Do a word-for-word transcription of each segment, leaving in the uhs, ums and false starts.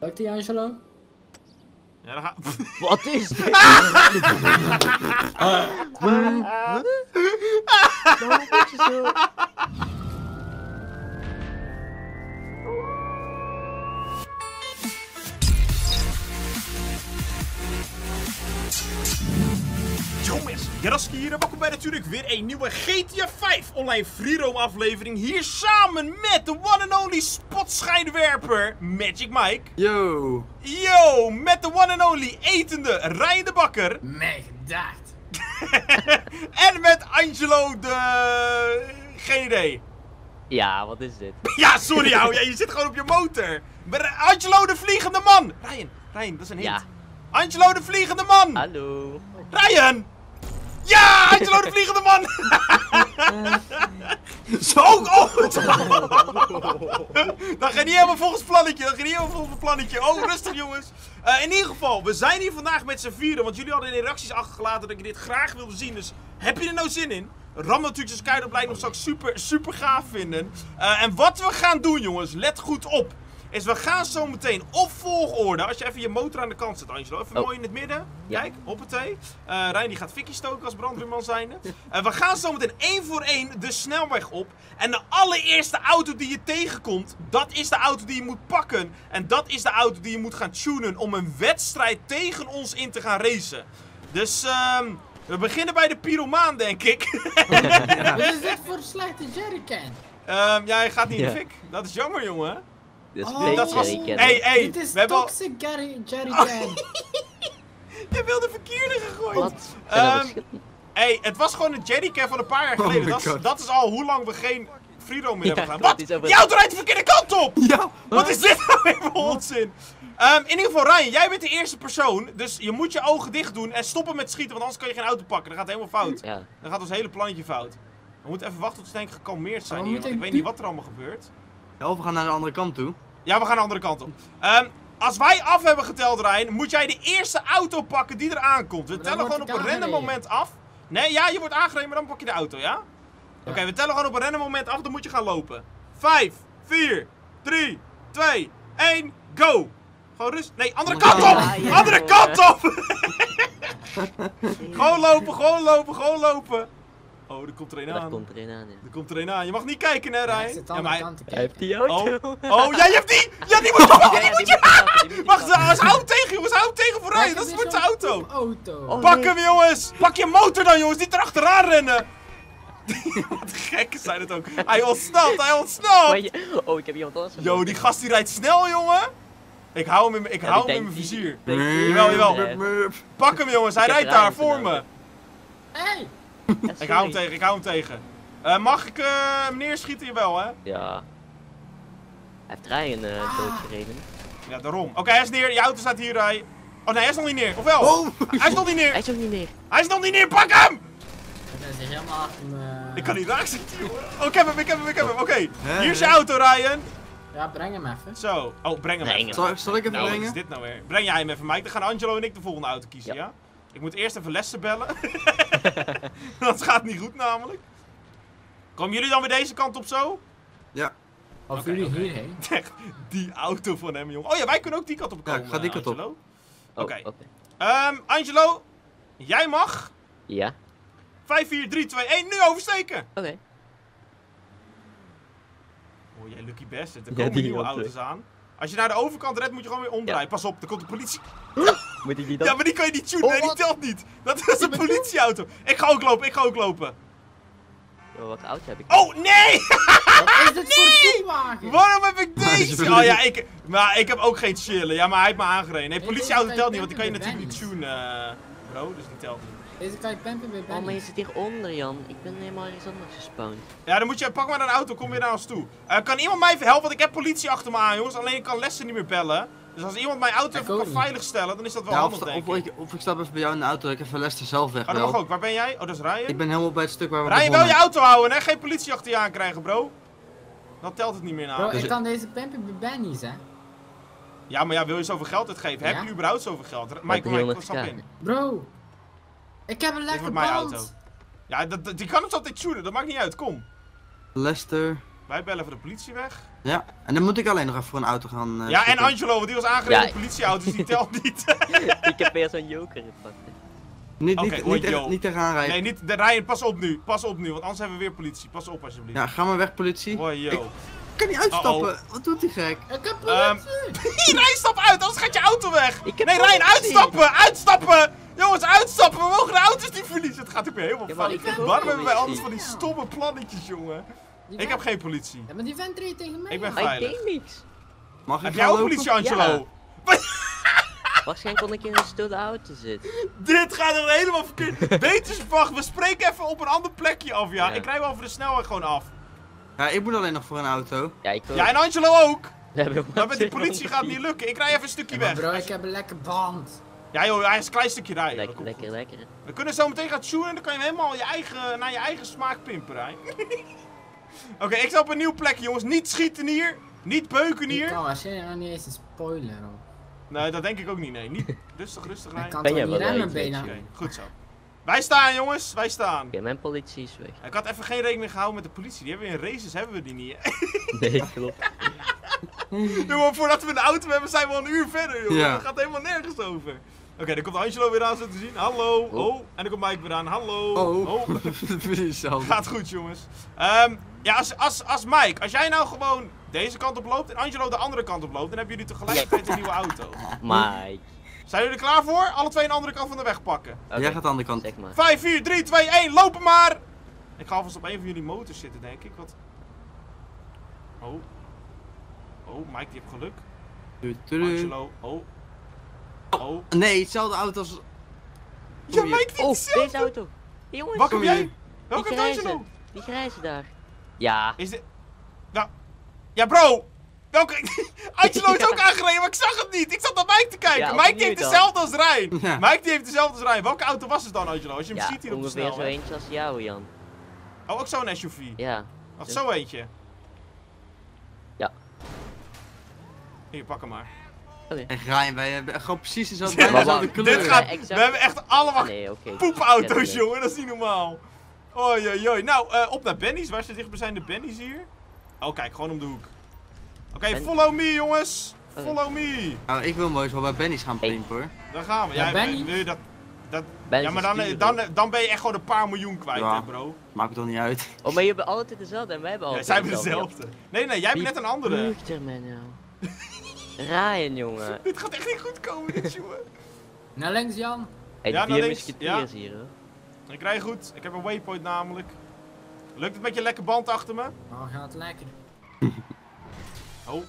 Lukt die, Angelo? Ja, dan ga... Wat is dit? uh, uh, Jongens, Yarasky hier en welkom bij natuurlijk weer een nieuwe G T A vijf online freeroam aflevering. Hier samen met de one and only spotschijnwerper Magic Mike. Yo. Yo, met de one and only etende Ryan de Bakker. Nee, gedacht. En met Angelo de... geen idee. Ja, wat is dit? Ja, sorry jou, ja, je zit gewoon op je motor. Maar Angelo de vliegende man. Ryan, Ryan, dat is een hint. Ja. Angelo de vliegende man. Hallo. Ryan! Ja, Angelo de vliegende man! Zo, oh! Dat ging niet helemaal volgens plannetje, dat ging niet helemaal volgens plannetje. Oh, rustig jongens. Uh, in ieder geval, we zijn hier vandaag met z'n vieren, want jullie hadden in de reacties achtergelaten dat ik dit graag wilde zien. Dus heb je er nou zin in? Ram natuurlijk zijn Skyrim blijkt nog straks super, super gaaf vinden. Uh, en wat we gaan doen jongens, let goed op. Is we gaan zo meteen op volgorde, als je even je motor aan de kant zet, Angelo. Even oh. mooi in het midden. Ja. Kijk, hoppatee. Uh, Rijn die gaat fikkie stoken als brandweerman zijnde. Uh, we gaan zo meteen één voor één de snelweg op. En de allereerste auto die je tegenkomt, dat is de auto die je moet pakken. En dat is de auto die je moet gaan tunen om een wedstrijd tegen ons in te gaan racen. Dus uh, we beginnen bij de pyromaan, denk ik. Ja. Wat is dit voor een slechte jerrycan? Um, ja, hij gaat niet in de fik. Dat is jammer, jongen. Dit is oh, dat was... hey, hey, dit is we toxic Jerry Jerry oh. Je wilde verkeerde gegooid. Wat? Um, hey, het was gewoon een jerrycan van een paar jaar geleden. Oh dat, is, dat is al hoe lang we geen freeroam meer ja, hebben gedaan. Wat? Over... Jouw draait de verkeerde kant op! Ja. Wat is dit nou weer voor onzin? Um, in ieder geval, Ryan, jij bent de eerste persoon. Dus je moet je ogen dicht doen en stoppen met schieten. Want anders kan je geen auto pakken. Dan gaat het helemaal fout. Ja. Dan gaat ons hele plannetje fout. We moeten even wachten tot ze denk ik gekalmeerd zijn oh, hier. Want ik weet niet wat er allemaal gebeurt. Ja, we gaan naar de andere kant toe. Ja, we gaan de andere kant op. Um, als wij af hebben geteld, Rijn, moet jij de eerste auto pakken die er aankomt. We tellen gewoon op een random moment af. Nee, ja, je wordt aangereden, maar dan pak je de auto, ja? ja. Oké, okay, we tellen gewoon op een random moment af, dan moet je gaan lopen. vijf, vier, drie, twee, één, go! Gewoon rust. Nee, andere kant op! Andere kant op! Gewoon lopen, gewoon lopen, gewoon lopen. Oh, er komt er een aan. Er komt er een aan, ja. Er komt er een aan. Je mag niet kijken, hè, Rijn? Ja, ja, maar hij... hij heeft die auto. Oh, oh jij ja, hebt die! Ja, die moet je pakken, die moet je... Wacht, hou hem tegen, jongens. Hou hem tegen voor Rijn. Dat is voor de auto. auto. Oh, Pak nee. hem, jongens. Pak je motor dan, jongens. Niet erachteraan rennen. Wat gekken zijn het ook. Hij ontsnapt, hij ontsnapt. Oh, ik heb iemand anders. Yo, die gast die rijdt snel, jongen. Ik hou hem in mijn ja, die... vizier. Die... Jawel, jawel. Nee. Pak hem, jongens. Hij rijdt daar voor me. Hey. Ja, ik hou hem tegen, ik hou hem tegen. Uh, mag ik uh, hem neerschieten? Jawel, hè? Ja. Hij heeft Ryan uh, ah. doodgereden. Ja, daarom. Oké, okay, hij is neer. Je auto staat hier. Hij... Oh nee, hij is nog niet neer. Of wel? Oh. Hij is nog niet neer. Hij is nog niet neer. Hij is nog niet neer. Pak hem! Hij is helemaal achter me. Ik kan niet raak zitten, joh. Oh, ik heb hem, ik heb hem, ik heb hem. Oké, okay. Hier is je auto, Ryan. Ja, breng hem even. Zo. Oh, breng hem nee, even. Zal, zal ik hem nou, brengen? Wat is dit nou weer? Breng jij hem even, Mike. Dan gaan Angelo en ik de volgende auto kiezen, ja? ja? Ik moet eerst even Lester bellen. Dat gaat niet goed namelijk. Komen jullie dan weer deze kant op zo? Ja. Of okay, jullie okay. hierheen? Die auto van hem, jongen. Oh ja, wij kunnen ook die kant op komen. Ja, ga die kant Angelo. op. Oké. Okay. Oh, okay. um, Angelo, jij mag. Ja. vijf, vier, drie, twee, één, nu oversteken. Oké. Okay. Oh, jij lucky bastard. Er komen ja, nieuwe auto's leuk. aan. Als je naar de overkant redt, moet je gewoon weer omdraaien. Ja. Pas op, er komt de politie. Moet ik die dan? Ja, maar die kan je niet tunen. Oh, nee, die telt niet. Dat is een politieauto. Ik ga ook lopen, ik ga ook lopen. Yo, wat auto heb ik? Oh, nee! Wat is dit nee! voor toewagen? Waarom heb ik deze? Oh ja, ik, maar ik heb ook geen chillen. Ja, maar hij heeft me aangereden. Nee, politieauto telt niet, want die kan je natuurlijk niet tunen, uh, bro. Dus die telt niet. Deze kan je pampen bij Benny. Oh, maar je zit hieronder, Jan. Ik ben helemaal iets anders gespawned. Ja, dan moet je... Pak maar een auto, kom weer naar ons toe. Uh, kan iemand mij even helpen? Want ik heb politie achter me aan, jongens. Alleen ik kan Lester niet meer bellen. Dus als iemand mijn auto even kan veiligstellen, dan is dat wel ja, handig, denk ik. Of ik, of ik stap even bij jou in de auto, ik even Lester zelf weg. Oh, dat mag ook. Waar ben jij? Oh, dat is Ryan. Ik ben helemaal bij het stuk waar we Ryan, wel je auto houden, hè? Geen politie achter je aan krijgen, bro. Dan telt het niet meer nou. Bro, dus ik kan deze pampen bij Benny's, hè? Ja, maar ja, wil je zoveel geld uitgeven? Ja? Heb je überhaupt zoveel geld? Mike, Mike, stap in. Bro. Ik heb een lekker band. Ja, dat, dat, die kan het altijd shooten, dat maakt niet uit, kom. Lester. Wij bellen voor de politie weg. Ja, en dan moet ik alleen nog even voor een auto gaan... Uh, ja, schieten. En Angelo, want die was aangereden op ja. politieauto's, dus die telt niet. Ik heb weer zo'n joker gepakt. Niet, okay, niet, oh, niet, echt, niet tegenaan rijden. Nee, niet, de, Ryan, pas op nu. Pas op nu, want anders hebben we weer politie. Pas op alsjeblieft. Ja, ga maar weg politie. Oh, yo. Ik kan niet uitstappen. Uh-oh. Wat doet die gek? Ik heb politie. Um, Ryan, stap uit, anders gaat je auto weg. Nee, politie. Ryan, uitstappen, uitstappen. Jongens, uitstappen, we mogen de auto's niet verliezen. Het gaat ook weer helemaal fout. Ja, waarom hebben wij anders van die stomme plannetjes, jongen? Die ik vent... heb geen politie. Ja, maar die vent reed tegen mij. Ik ben veilig. Ik deed niks. Mag ik heb jij ook politie, Angelo? Ja. Waarschijnlijk kon ik in een stille auto zitten. Dit gaat er helemaal verkeerd. Wacht, we spreken even op een ander plekje af, ja. ja. Ik rij wel over de snelweg gewoon af. Ja, ik moet alleen nog voor een auto. Ja, ik ook. Ja, en Angelo ook. Ja, maar met die politie gaat het niet lukken. Ik rij even een stukje ja, weg. Bro, ik heb een lekker band. Ja joh, hij is een klein stukje rijden. Lekker, lekker, lekker. We kunnen zo meteen gaan tunen en dan kan je helemaal je eigen, naar je eigen smaak pimpen, hè. Oké, okay, ik sta op een nieuw plekje, jongens. Niet schieten hier. Niet beuken hier. Oh, als jij nou niet eens een spoiler op. Nee, dat denk ik ook niet, nee. Niet rustig, rustig rijden. Kan ben jij wel remmen, benen. Okay, goed zo. Wij staan, jongens. Wij staan. Oké, okay, mijn politie is weg. Ik had even geen rekening gehouden met de politie. Die hebben we in races, hebben we die niet, hè? Nee, klopt. Jongen, voordat we een auto hebben, zijn we al een uur verder, jongen. Ja. Dat gaat helemaal nergens over. Oké, okay, dan komt Angelo weer aan zo te zien. Hallo. Oh. oh. En dan komt Mike weer aan. Hallo. Oh. oh. Gaat goed, jongens. Um, ja, als, als, als Mike, als jij nou gewoon deze kant op loopt en Angelo de andere kant op loopt, dan hebben jullie tegelijkertijd een nieuwe auto. Mike. Zijn jullie er klaar voor? Alle twee een andere kant van de weg pakken. Okay. Jij gaat de andere kant. Zeg maar. vijf, vier, drie, twee, één, lopen maar! Ik ga alvast op een van jullie motors zitten, denk ik. Wat? Oh. Oh, Mike, die heeft geluk. Du -du -du. Angelo, oh. Oh. Nee, hetzelfde auto als... Ja, Mike, die oh, deze auto. Jongens. Wat heb jij? Welke Angelo? Die grijze daar. Ja. Is dit... Nou... Ja, bro! Welke... Angelo is ook aangereden, maar ik zag het niet. Ik zat naar Mike te kijken. Ja, Mike die heeft dan. dezelfde als Rijn. Ja. Mike die heeft dezelfde als Rijn. Welke auto was het dan, Angelo? Als je hem ja, ziet hier op de snelweg. Ja, ongeveer zo eentje als jou, Jan. Oh, ook zo'n S U V? Ja. Of dus... zo eentje? Ja. Hier, pak hem maar. Okay. En Ryan, wij hebben gewoon precies dezelfde ja, kleur. Dit gaat, ja, we hebben echt allemaal nee, okay. poepauto's, jongen. Dat is niet normaal. Oei, oei, oei. Nou, uh, op naar Benny's. Waar ze dichtbij zijn de Benny's hier? Oh, kijk, gewoon om de hoek. Oké, okay, follow me, jongens. Okay. Follow me. Nou, ik wil mooi wel bij Benny's gaan pimpen, hoor. Daar gaan we. Ja, ja, nee, dat, dat, ja maar dan, dan, dan ben je echt gewoon een paar miljoen kwijt, ja. hè, bro. Maakt het toch niet uit. Oh, maar je hebt altijd dezelfde en wij hebben altijd ja, zij dezelfde. Zij hebben dezelfde. Nee, nee, jij hebt net een andere. Luchter, man, ja. Ryan, jongen. Dit gaat echt niet goed komen, dit, jongen. Naar links, Jan. Hey, ja, naar links. Ja. Hier, hoor. Ik rij goed. Ik heb een waypoint namelijk. Lukt het met je lekker band achter me? Oh, gaat lekker. Oh,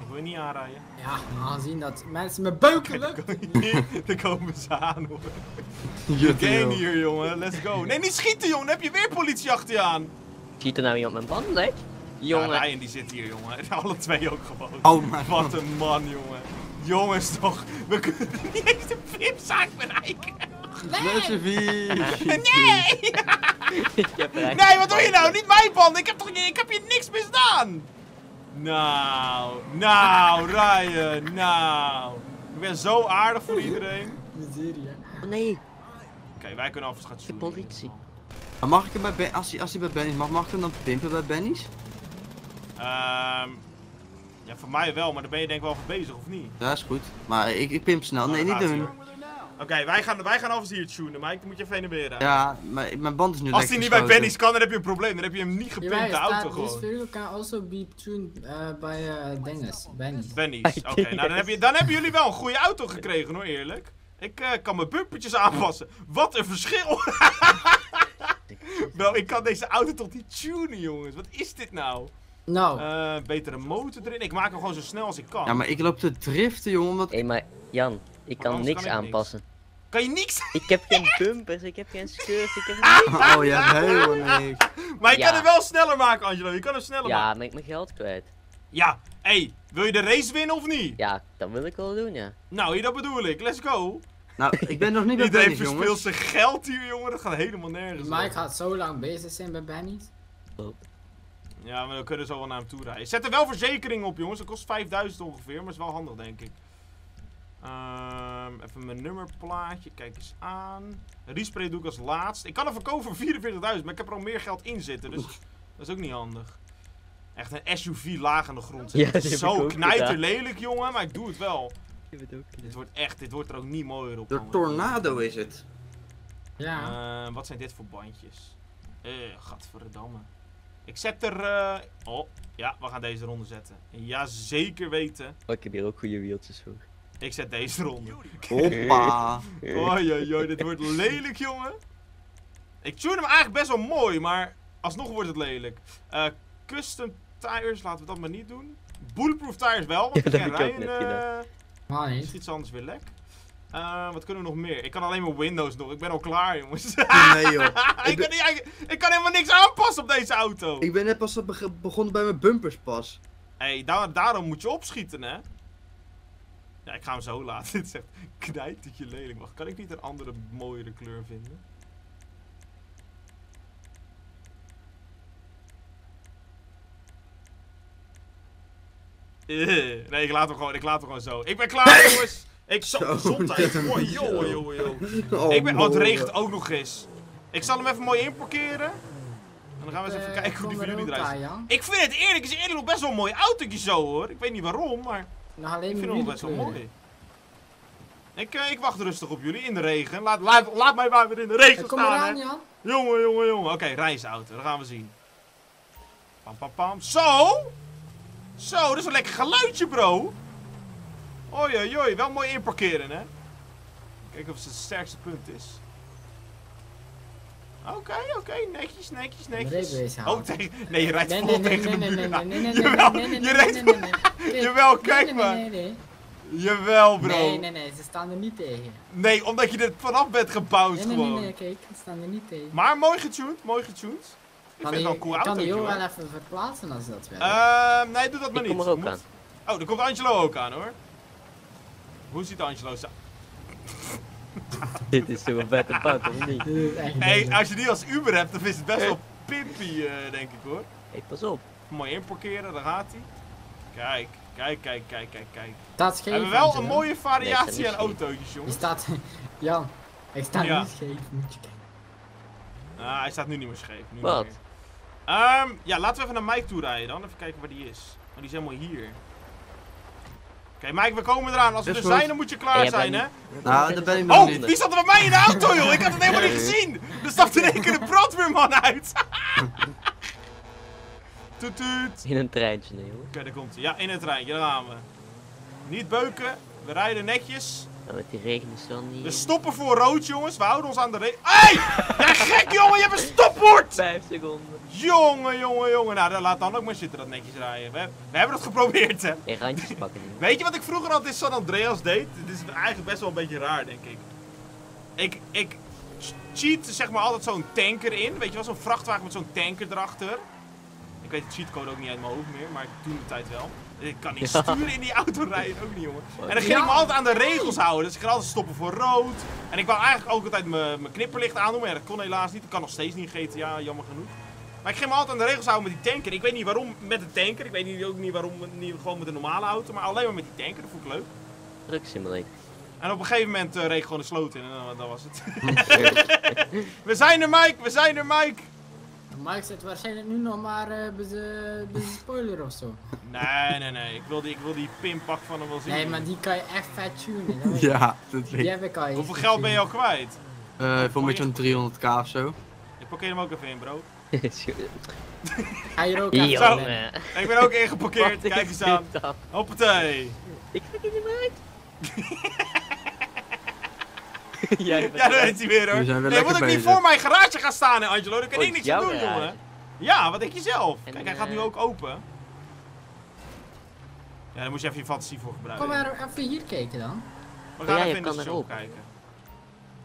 ik wil je niet aanrijden. Ja, aanzien dat mensen me beuken lukken. Daar komen ze aan, hoor. Je game hier, jongen. Let's go. Nee, niet schieten, jongen. Dan heb je weer politie achter je aan. Schiet er nou iemand mijn band, hè? Jongen. Ja, Ryan die zit hier, jongen. En alle twee ook gewoon. Oh man. Wat een man, jongen. Jongens toch, we kunnen niet eens de flipzaak bereiken. Nee! Nee! Nee, nee, wat doe je nou? Niet mijn banden. Ik heb toch ik heb hier niks misdaan. Nou, nou, Ryan, nou. Ik ben zo aardig voor iedereen. Miserie. Nee. Oké, okay, wij kunnen alvast gaan zoeken. De politie. Maar mag ik hem bij Ben, als hij, als hij bij Benny's mag, mag ik hem dan pimpen bij Benny's? Ehm, um, ja, voor mij wel, maar daar ben je denk ik wel voor bezig, of niet? Ja, is goed. Maar ik, ik pimp snel. Nee, niet doen. Oké, okay, wij gaan, wij gaan alvast hier tunen, Mike. Dan moet je even heen en weer rijden. Ja, maar mijn band is nu lekker. Als hij niet bij Benny's kan, dan heb je een probleem. Dan heb je hem niet gepimpt, ja, de auto gewoon. This can also be tuned uh, by uh, Dennis. Benny's. Benny's. Oké, okay, nou dan, heb je, dan hebben jullie wel een goede auto gekregen, hoor, eerlijk. Ik uh, kan mijn bumpertjes aanpassen. Wat een verschil! Wel, ik kan deze auto toch niet tunen, jongens. Wat is dit nou? Nou. Uh, betere motor erin. Ik maak hem gewoon zo snel als ik kan. Ja, maar ik loop te driften, jongen. Omdat... Hé, hey, maar Jan, ik kan niks kan ik aanpassen. Niks. Kan je niks? Ik heb geen bumpers, ik heb geen skirts, ik heb niks. Oh ja, helemaal niks. Maar je ja. kan hem wel sneller maken, Angelo. Je kan hem sneller ja, maken. Ja, ben ik mijn geld kwijt. Ja, hé, hey, wil je de race winnen of niet? Ja, dat wil ik wel doen, ja. Nou, dat bedoel ik. Let's go. Nou, ik ben nog niet bij Benny's, jongens. Iedereen verspeelt zijn geld hier, jongen. Dat gaat helemaal nergens. Mike gaat zo lang bezig zijn bij Benny's. Oh. Ja, maar we kunnen zo wel naar hem toe rijden. Zet er wel verzekering op, jongens. Dat kost vijfduizend ongeveer, maar is wel handig, denk ik. Um, even mijn nummerplaatje. Kijk eens aan. Respray doe ik als laatst. Ik kan er verkopen voor vierenveertigduizend, maar ik heb er al meer geld in zitten, dus dat is ook niet handig. Echt een S U V laag aan de grond. Ja, zo knijterlelijk, jongen, maar ik doe het wel. Ik heb het ook. Dit wordt echt, dit wordt er ook niet mooier op. De tornado is het. Ja. Uh, wat zijn dit voor bandjes? Eh, uh, gadverdamme. Ik zet er... Uh... Oh, ja, we gaan deze ronde zetten. Ja, zeker weten. Oh, ik heb hier ook goede wieltjes voor. Ik zet deze ronde. Hoppa. Oei, oei, oei, dit wordt lelijk, jongen. Ik tune hem eigenlijk best wel mooi, maar alsnog wordt het lelijk. Uh, custom tires, laten we dat maar niet doen. Bulletproof tires wel, want ja, ik ken Ryan. Uh... Maar niet. Schiet ze anders weer lek. Uh, wat kunnen we nog meer? Ik kan alleen maar Windows nog. Ik ben al klaar, jongens. Nee, joh. ik, ik, ben... kan niet, ik kan helemaal niks aanpassen op deze auto. Ik ben net pas begonnen bij mijn bumpers pas. Hé, hey, daar, daarom moet je opschieten, hè? Ja, ik ga hem zo laten. Dit zegt knijtertje lelijk. Wacht, kan ik niet een andere, mooiere kleur vinden? Uh, nee, ik laat hem gewoon, ik laat hem gewoon zo. Ik ben klaar, jongens. Ik zal zondag. Oh, joh, joh, joh. Ik ben, oh, het regent ook nog eens. Ik zal hem even mooi inparkeren. En dan gaan we eens even uh, kijken hoe die voor jullie draait. Ja. Ik vind het eerlijk, is eerlijk nog best wel een mooi autootje zo, hoor. Ik weet niet waarom, maar nou, ik vind hem nog best wel mooi. Ik, uh, ik wacht rustig op jullie in de regen. Laat, laat, laat mij maar weer in de regen ik staan, eraan, hè. Jan. Jongen, jongen, jongen. Oké, okay, reisauto, dat gaan we zien. Pam, pam, pam. Zo! Zo, dat is een lekker geluidje, bro. Oei, oei, oei. Wel mooi inparkeren, hè. Kijken of het het sterkste punt is. Oké, okay, oké. Okay. Netjes, netjes, netjes. Oh, tegen... Nee, je rijdt nee, vol nee, tegen nee, de muur nee, nee, nee, nee, nee, Jawel, nee, nee, je rijdt vol... Nee, nee, Jawel, kijk nee, nee, maar. Nee, nee, nee. Jawel, bro. Nee, nee, nee. Ze staan er niet tegen. Nee, omdat je er vanaf bent gebouwd nee, nee, gewoon. Nee, nee, nee. Kijk, ze staan er niet tegen. Maar mooi getuned, mooi getuned. Ik vind het wel een cool auto. Kan die ook wel even verplaatsen als dat wil. Uh, nee, doe dat maar niet. Ik kom er ook aan. Oh, daar komt Angelo ook aan, hoor. Hoe ziet Angelo zo? Dit is zo'n vette pad, of niet? Hé, als je die als Uber hebt, dan is het best wel pimpy, uh, denk ik, hoor. Hé, pas op. Mooi inparkeren, daar gaat hij. Kijk, kijk, kijk, kijk, kijk, kijk. Dat is we hebben wel een mooie variatie aan autootjes, jongen. Die staat... Jan, ik sta niet scheef, moet je kijken. Ah, hij staat nu niet meer scheef. Wat? Um, ja, laten we even naar Mike toe rijden dan. Even kijken waar die is. Maar die is helemaal hier. Oké, okay, Mike, we komen eraan. Als we Just er zijn, dan moet je klaar hey, zijn, hè? Ben... Nou, dan ben ik nog oh, niet. Wie zat er bij mij in de auto, joh? Ik had het helemaal niet gezien. Er stapt in één keer een brandweerman uit. Toet, toet. In een treintje, nee, joh. Oké, okay, daar komt hij. Ja, in een treintje. Daar gaan we. Niet beuken. We rijden netjes. Dan met die regen is dan niet... We stoppen voor rood, jongens. We houden ons aan de regen... Hey! Ja, gek, jongen. Je hebt een stopwoord! Vijf seconden. Jongen, jongen, jongen. Nou, laat dan ook maar zitten dat netjes rijden. We, we hebben het geprobeerd, hè. Geen randjes pakken. Niet. Weet je wat ik vroeger altijd in San Andreas deed? Dit is eigenlijk best wel een beetje raar, denk ik. Ik, ik cheat zeg maar altijd zo'n tanker in. Weet je wel, zo'n vrachtwagen met zo'n tanker erachter. Ik weet de cheatcode ook niet uit mijn hoofd meer, maar ik doe de tijd wel. Ik kan niet ja. sturen in die auto rijden, ook niet, jongen. En dan ging ja. ik me altijd aan de regels houden, dus ik ging altijd stoppen voor rood. En ik wou eigenlijk ook altijd mijn knipperlicht aandoen, maar ja, dat kon helaas niet. Dat kan nog steeds niet in G T A, jammer genoeg. Maar ik ging me altijd aan de regels houden met die tanker. Ik weet niet waarom met de tanker, ik weet niet, ook niet waarom niet gewoon met de normale auto, maar alleen maar met die tanker, dat vond ik leuk. Drugsimulator. En op een gegeven moment uh, reed ik gewoon de sloot in en uh, dat was het. We zijn er, Mike, we zijn er, Mike! Mike zit waarschijnlijk nu nog maar uh, bij de spoiler ofzo. Nee, nee, nee. Ik wil die, ik wil die pinpak van hem wel zien. Nee, maar die kan je echt vet tunen. Ja, dat weet ik. ik al Hoeveel geld ben je al kwijt? Uh, voor een beetje een driehonderd k of zo. Ik parkeer hem ook even in, bro. Ga je er ook aan? Zo, ik ben ook ingeparkeerd. Kijk eens aan. Hoppatee. Ik kijk er niet meer uit. Ja, ja, dat weet hij weer, hoor. We nee, je moet ook niet voor mijn garage gaan staan, hè, Angelo. Daar kan oh, ik niks aan doen, garage. jongen. Ja, wat denk je zelf? En kijk, hij uh... gaat nu ook open. Ja, daar moet je even je fantasie voor gebruiken. Kom maar even hier kijken dan. We gaan ja, even in de shop kijken.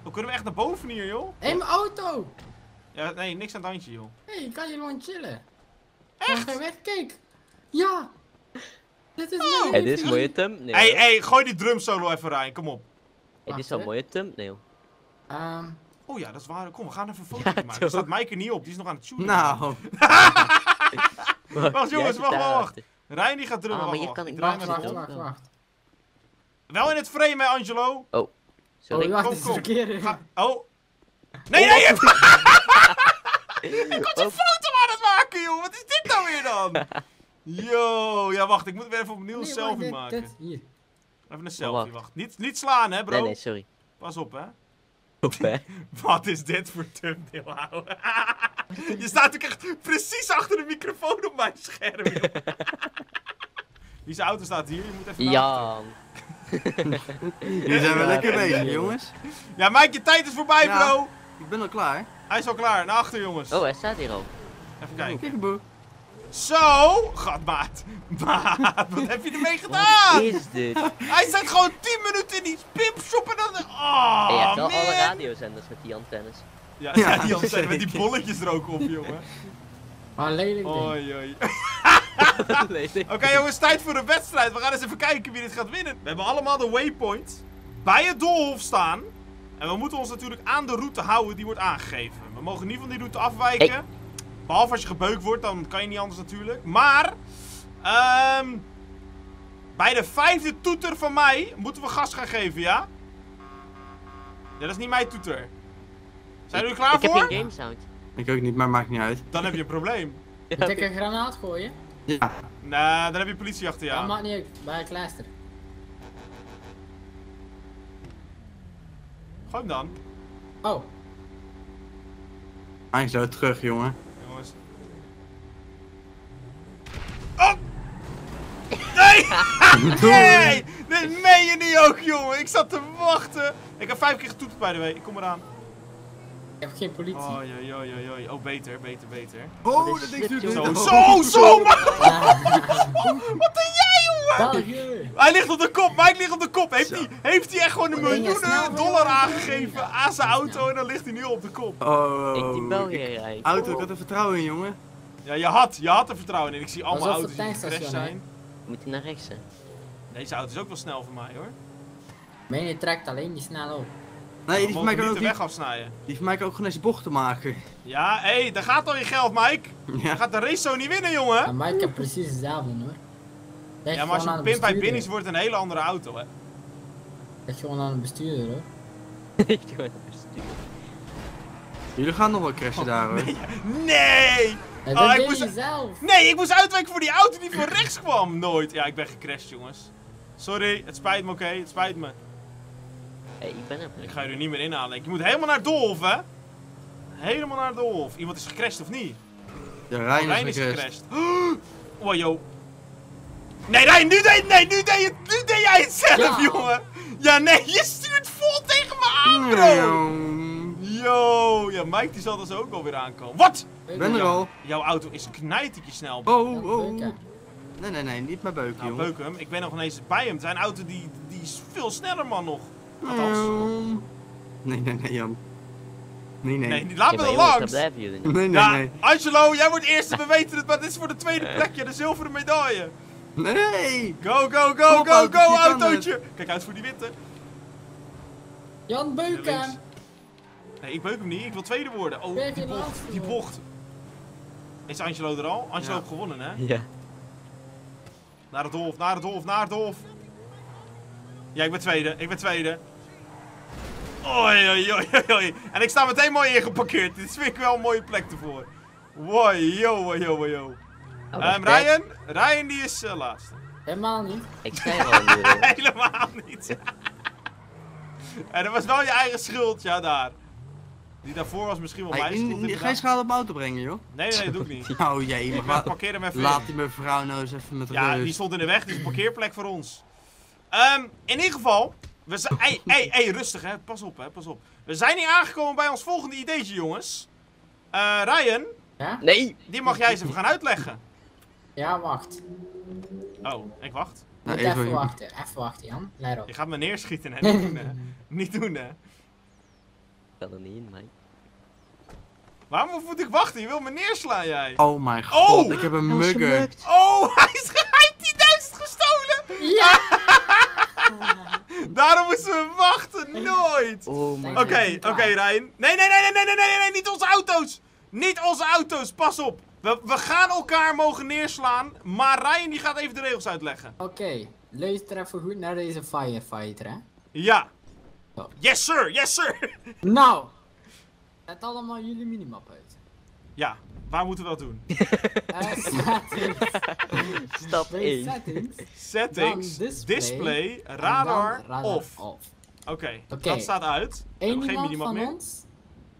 We kunnen we echt naar boven hier, joh. Hé, hey, mijn auto! Ja, nee, niks aan het handje, joh. Hé, hey, ik kan hier gewoon chillen. Echt? Mag je wegkijken? Ja! Dit is oh. Hey, dit is een mooie thumbnail. Hé, hey, hey, gooi die drum solo even, Ryan. Kom op. Hey, dit is wel een mooie thumbnail. Um. Oh ja, dat is waar. Kom, we gaan even een foto ja, maken. Er staat Mike er niet op, die is nog aan het shooten. Nou. Wacht jongens, wacht, wacht. Ryan die gaat drummen. Oh, maar je kan niet wacht, wacht, wacht, wacht. Wel in het frame, hè, Angelo. Oh, sorry. Oh, wacht, kom, kom. Ga... Oh. Nee, nee, je... Ik kon je foto aan het maken, joh. Wat is dit nou weer dan? Yo, ja wacht, ik moet weer even opnieuw nee, een selfie maar, maken. Dat, hier. Even een selfie, oh, wacht. wacht. Niet, niet slaan hè bro. Nee, nee, sorry. Pas op hè. Op, hè? Wat is dit voor thumbnail, ouwe? Je staat ook echt precies achter de microfoon op mijn scherm. Wie zijn auto staat hier? Je moet even Jan. Jullie zijn wel lekker bezig, jongens. Ja, Mike, je tijd is voorbij, ja, bro. Ik ben al klaar. Hij is al klaar. Naar achter, jongens. Oh, hij staat hier al. Even kijken. Kijk, zo! Gat, maat. Maat, wat heb je ermee gedaan? Wat is dit? Hij staat gewoon tien minuten in die pimpshop en dan... Oh, hey, je hebt wel alle radiozenders met die antennes. Ja, ja, ja, die antennes met die bolletjes er ook op, jongen. Maar lelijk ding. Oei, oei. Oké okay, jongens, tijd voor de wedstrijd. We gaan eens even kijken wie dit gaat winnen. We hebben allemaal de waypoint bij het doolhof staan. En we moeten ons natuurlijk aan de route houden die wordt aangegeven. We mogen niet van die route afwijken. Hey. Behalve als je gebeukt wordt, dan kan je niet anders natuurlijk. Maar, um, bij de vijfde toeter van mij moeten we gas gaan geven, ja? Ja, dat is niet mijn toeter. Zijn jullie klaar ik voor? Ik heb geen game sound. Ik ook niet, maar maakt niet uit. Dan heb je een probleem. Ja, moet ik een granaat gooien? Ja. Nee, dan heb je politie achter jou. Ja, maakt niet uit. Bij het Lester. Gooi hem dan. Oh. Hij is zo terug, jongen. Jongens. Oh! Nee! Nee! Dit meen je niet ook, jongen. Ik zat te wachten. Ik heb vijf keer getoeterd, by the way. Ik kom eraan. Ik heb geen politie. Oh, yo, yo, yo, yo. Oh, beter, beter, beter. Oh, dat ding doet het. Zo, zo, zo, man. Wat doe jij, jongen? Hij ligt op de kop, Mike ligt op de kop. Heeft hij heeft echt gewoon een miljoenen dollar aangegeven aan zijn auto en dan ligt hij nu op de kop. Oh, ik die bel hier rijden. Auto, ik had er vertrouwen in, jongen. Ja, je had, je had er vertrouwen in. Ik zie allemaal auto's die crash zijn. Moet hij naar rechts zijn? Deze auto is ook wel snel voor mij, hoor. Meen je trekt alleen die snel op. Nee, die van mij kan ook niet de weg afsnijden. Die van mij kan ook gewoon eens bochten maken. Ja, hé, hey, daar gaat al je geld, Mike. Ja. Je gaat de race zo niet winnen, jongen. Ja, Mike kan precies hetzelfde, hoor. Leg ja, maar als je een pin bij pin is, wordt het een hele andere auto, hè. Dat je gewoon aan een bestuurder, hoor. Ik doe het bestuurder. Jullie gaan nog wel crashen oh, daar, hoor. Nee! Nee! Ja, dat oh, ik moest... zelf. Nee, ik moest uitwijken voor die auto die van rechts kwam. Nooit. Ja, ik ben gecrashed, jongens. Sorry, het spijt me, oké? Okay? Het spijt me. Hey, ik, ben er ik ga je er niet meer inhalen. Je moet helemaal naar het doolhof, hè? Helemaal naar het doolhof. Iemand is gecrashed of niet? Ja, Ryan, oh, Ryan is gecrashed. gecrashed. Oh, yo. Nee, Ryan, nu deed, nee, nu deed, je, nu deed jij het zelf, ja, jongen. Ja, nee, je stuurt vol tegen me aan, bro. Yo. Ja, Mike die zal dat dus ook alweer aankomen. Wat? Ik ben er al. Jouw auto is een knijtertje snel. Bro. Oh, oh. Nee, nee, nee, niet meer beuken, nou, jongen. Beuken hem. Ik ben nog ineens bij hem. Zijn auto die, die is veel sneller, man, nog. Um, nee, nee, nee, Jan. Nee, nee. Nee, laat me er langs. Nee, nee, ja, nee. Angelo, jij wordt eerste, we weten het, maar dit is voor de tweede plekje, de zilveren medaille. Nee! Go, go, go, go, go, go, autootje! Kijk uit voor die witte. Jan, beuk hem! Nee, ik beuk hem niet, ik wil tweede worden. Oh, die bocht, die bocht. Is Angelo er al? Angelo heeft gewonnen, hè? Ja. Naar het hof, naar het hof, naar het hof. Ja, ik ben tweede, ik ben tweede. Oei, oei, oei, oei. En ik sta meteen mooi ingeparkeerd. Dit vind ik wel een mooie plek ervoor. Woi, yo, yo, yo. Ryan, Ryan die is uh, laatste. Helemaal niet. Ik zei wel niet. Helemaal niet. En dat was wel je eigen schuld, ja, daar. Die daarvoor was misschien wel mijn schuld. Geen schade op mijn auto brengen, joh. Nee, nee, dat doe ik niet. Oh jee, maar ik parkeer hem even. Laat die mevrouw nou eens even met de rust. Ja, die stond in de weg, die is een parkeerplek voor ons. Um, in ieder geval, we zijn... Hey, hey, hey, rustig hè, pas op hè, pas op. We zijn hier aangekomen bij ons volgende ideetje, jongens. Uh, Ryan? Ja? Nee. Die mag jij eens even gaan uitleggen. Ja, wacht. Oh, ik wacht? Nou, even, even wachten, even wachten Jan, let op. Je gaat me neerschieten hè, niet doen hè. Niet doen hè. Ik kan er niet in, Mike. Waarom moet ik wachten? Je wil me neerslaan jij. Oh mijn god, oh, ik heb een mugger. Oh, hij is vijftienduizend gestolen! Ja! Daarom moesten we wachten, nooit! Oké, oké Ryan. Nee, nee, nee, nee, nee, nee, nee, niet onze auto's! Niet onze auto's, pas op! We, we gaan elkaar mogen neerslaan, maar Ryan die gaat even de regels uitleggen. Oké, okay, luister even goed naar deze firefighter, hè? Ja. Oh. Yes sir, yes sir! Nou, zet allemaal jullie minimap uit. Ja. Waar moeten we dat doen? Uh, settings. Stap één. Settings. Settings. Display. display radar, radar off. off. Oké, okay, okay. Dat staat uit. Eén iemand van meer. ons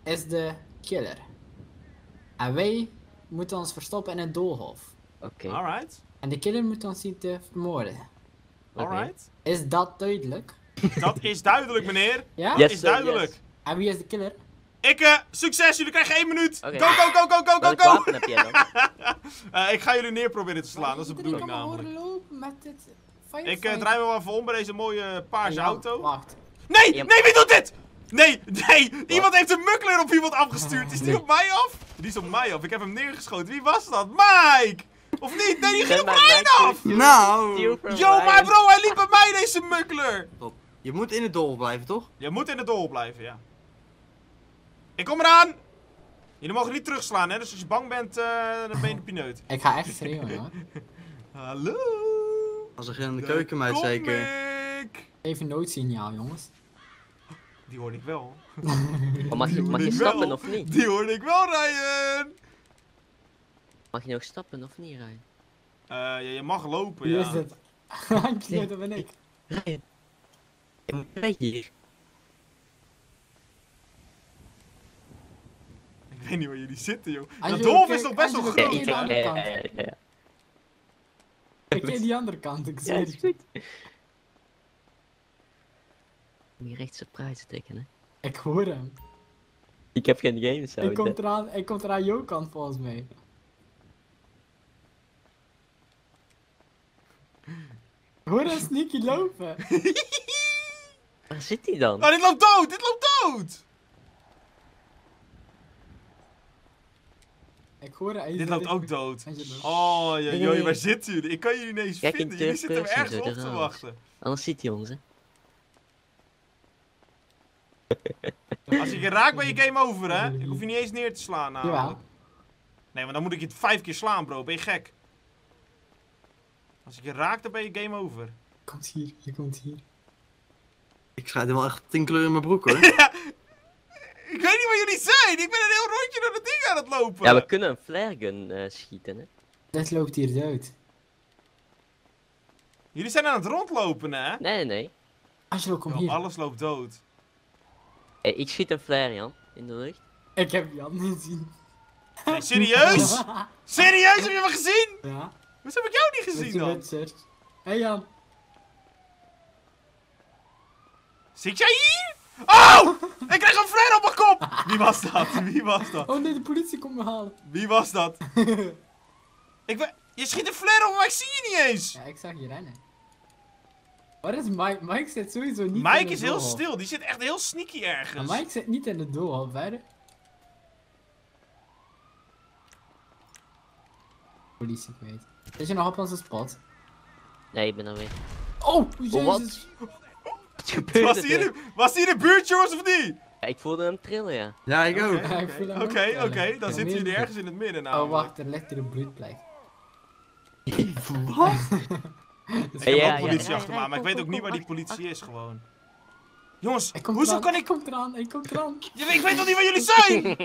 is de killer. En wij moeten ons verstoppen in het doolhof. Oké. Okay. Alright. En de killer moet ons zien te vermoorden. Alright. Is dat duidelijk? Dat is duidelijk, meneer. Ja? Dat yes, is duidelijk. Yes. En wie is de killer? Ik, uh, succes, jullie krijgen één minuut! Okay. Go, go, go, go, go, go, go! Wapen heb jij dan? uh, ik ga jullie neer proberen te slaan, maar dat is de bedoeling namelijk. Met dit ik uh, draai me wel even om bij deze mooie paarse nou, auto. Wacht. Nee, nee, wie doet dit? Nee, nee, What? Iemand heeft een muckler op iemand afgestuurd. Is die op mij af? Die is op mij af, ik heb hem neergeschoten. Wie was dat? Mike! Of niet? Nee, die ging op mij af! Nou! Yo, maar bro, hij liep bij mij deze muckler! Top. Je moet in het doolhof blijven, toch? Je moet in het doolhof blijven, ja. Ik kom eraan! Jullie mogen niet terugslaan, hè? Dus als je bang bent, uh, dan ben je de pineut. Ik ga echt schreeuwen, hoor. Hallo! Als er geen de keuken uit, zeker. Ik. Even noodsignaal, jongens. Die hoor ik wel. Oh, mag je, mag je stappen wel. Of niet? Die hoor ik wel, Ryan! Mag je nog stappen of niet, Ryan? Uh, ja, je mag lopen, Wie ja. Wie is dit? Nee, dat ben ik. Ryan. Ik moet weg hier. Ik weet niet waar jullie zitten, joh. Dat doolhof is nog best wel groot. Ik ken die andere kant, ik zie het. Moet je recht surprise tekenen. Ik hoor hem. Ik heb geen game zo. Ik kom eraan, ik kom eraan jouw kant volgens mij. Hoor een sneaky lopen. Waar zit hij dan? Oh, dit loopt dood, dit loopt dood! Ik hoor er Dit loopt ook dood. Oh, jojojo, waar zitten jullie? Ik kan jullie niet eens vinden. Jullie zitten hem ergens op te wachten. Anders ziet hij ons, hè. Als ik je raak, ben je game over, hè. Ik hoef je niet eens neer te slaan, namelijk. Nee, want dan moet ik je vijf keer slaan, bro. Ben je gek? Als ik je raak, dan ben je game over. Komt hier, je komt hier. Ik schijt helemaal echt tien kleur in mijn broek, hoor. Ik weet niet waar jullie zijn! Ik ben een heel rondje door dat ding aan het lopen! Ja, we kunnen een flare gun uh, schieten, hè? Dat loopt hier dood. Jullie zijn aan het rondlopen, hè? Nee, nee. Angelo, kom hier. Alles loopt dood. Hey, ik schiet een flare, Jan. In de lucht. Ik heb Jan niet gezien. Nee, serieus? Serieus, heb je me gezien? Ja. Hoe heb ik jou niet gezien dan? Hé, hey, Jan. Zit jij hier? Oh! Ik krijg een flare op mijn kop! Wie was dat? Wie was dat? Oh nee, de politie komt me halen. Wie was dat? ik ben... Je schiet een flare op, maar ik zie je niet eens! Ja, ik zag je rennen. Waar is Mike? Mike zit sowieso niet Mike in de is heel doolhof. Stil, die zit echt heel sneaky ergens. Maar Mike zit niet in de doolhof, verder. Politie, ik weet. Zit je nog op onze spot? Nee, ik ben er weer. Oh, jezus! Oh, Was hij, de, was hij in de buurt, jongens, of niet? Ja, ik voelde hem trillen, ja. Ja, ik ook. Oké, oké, dan zitten jullie ergens in het midden nou. Oh, wacht, er ligt hier een bloedplek. Wat? Ik heb ook politie achter me aan, maar ik weet ook niet waar die politie is, gewoon. Jongens, hoezo kan ik... Ik kom eraan, ik kom eraan. Ik weet nog niet waar jullie zijn!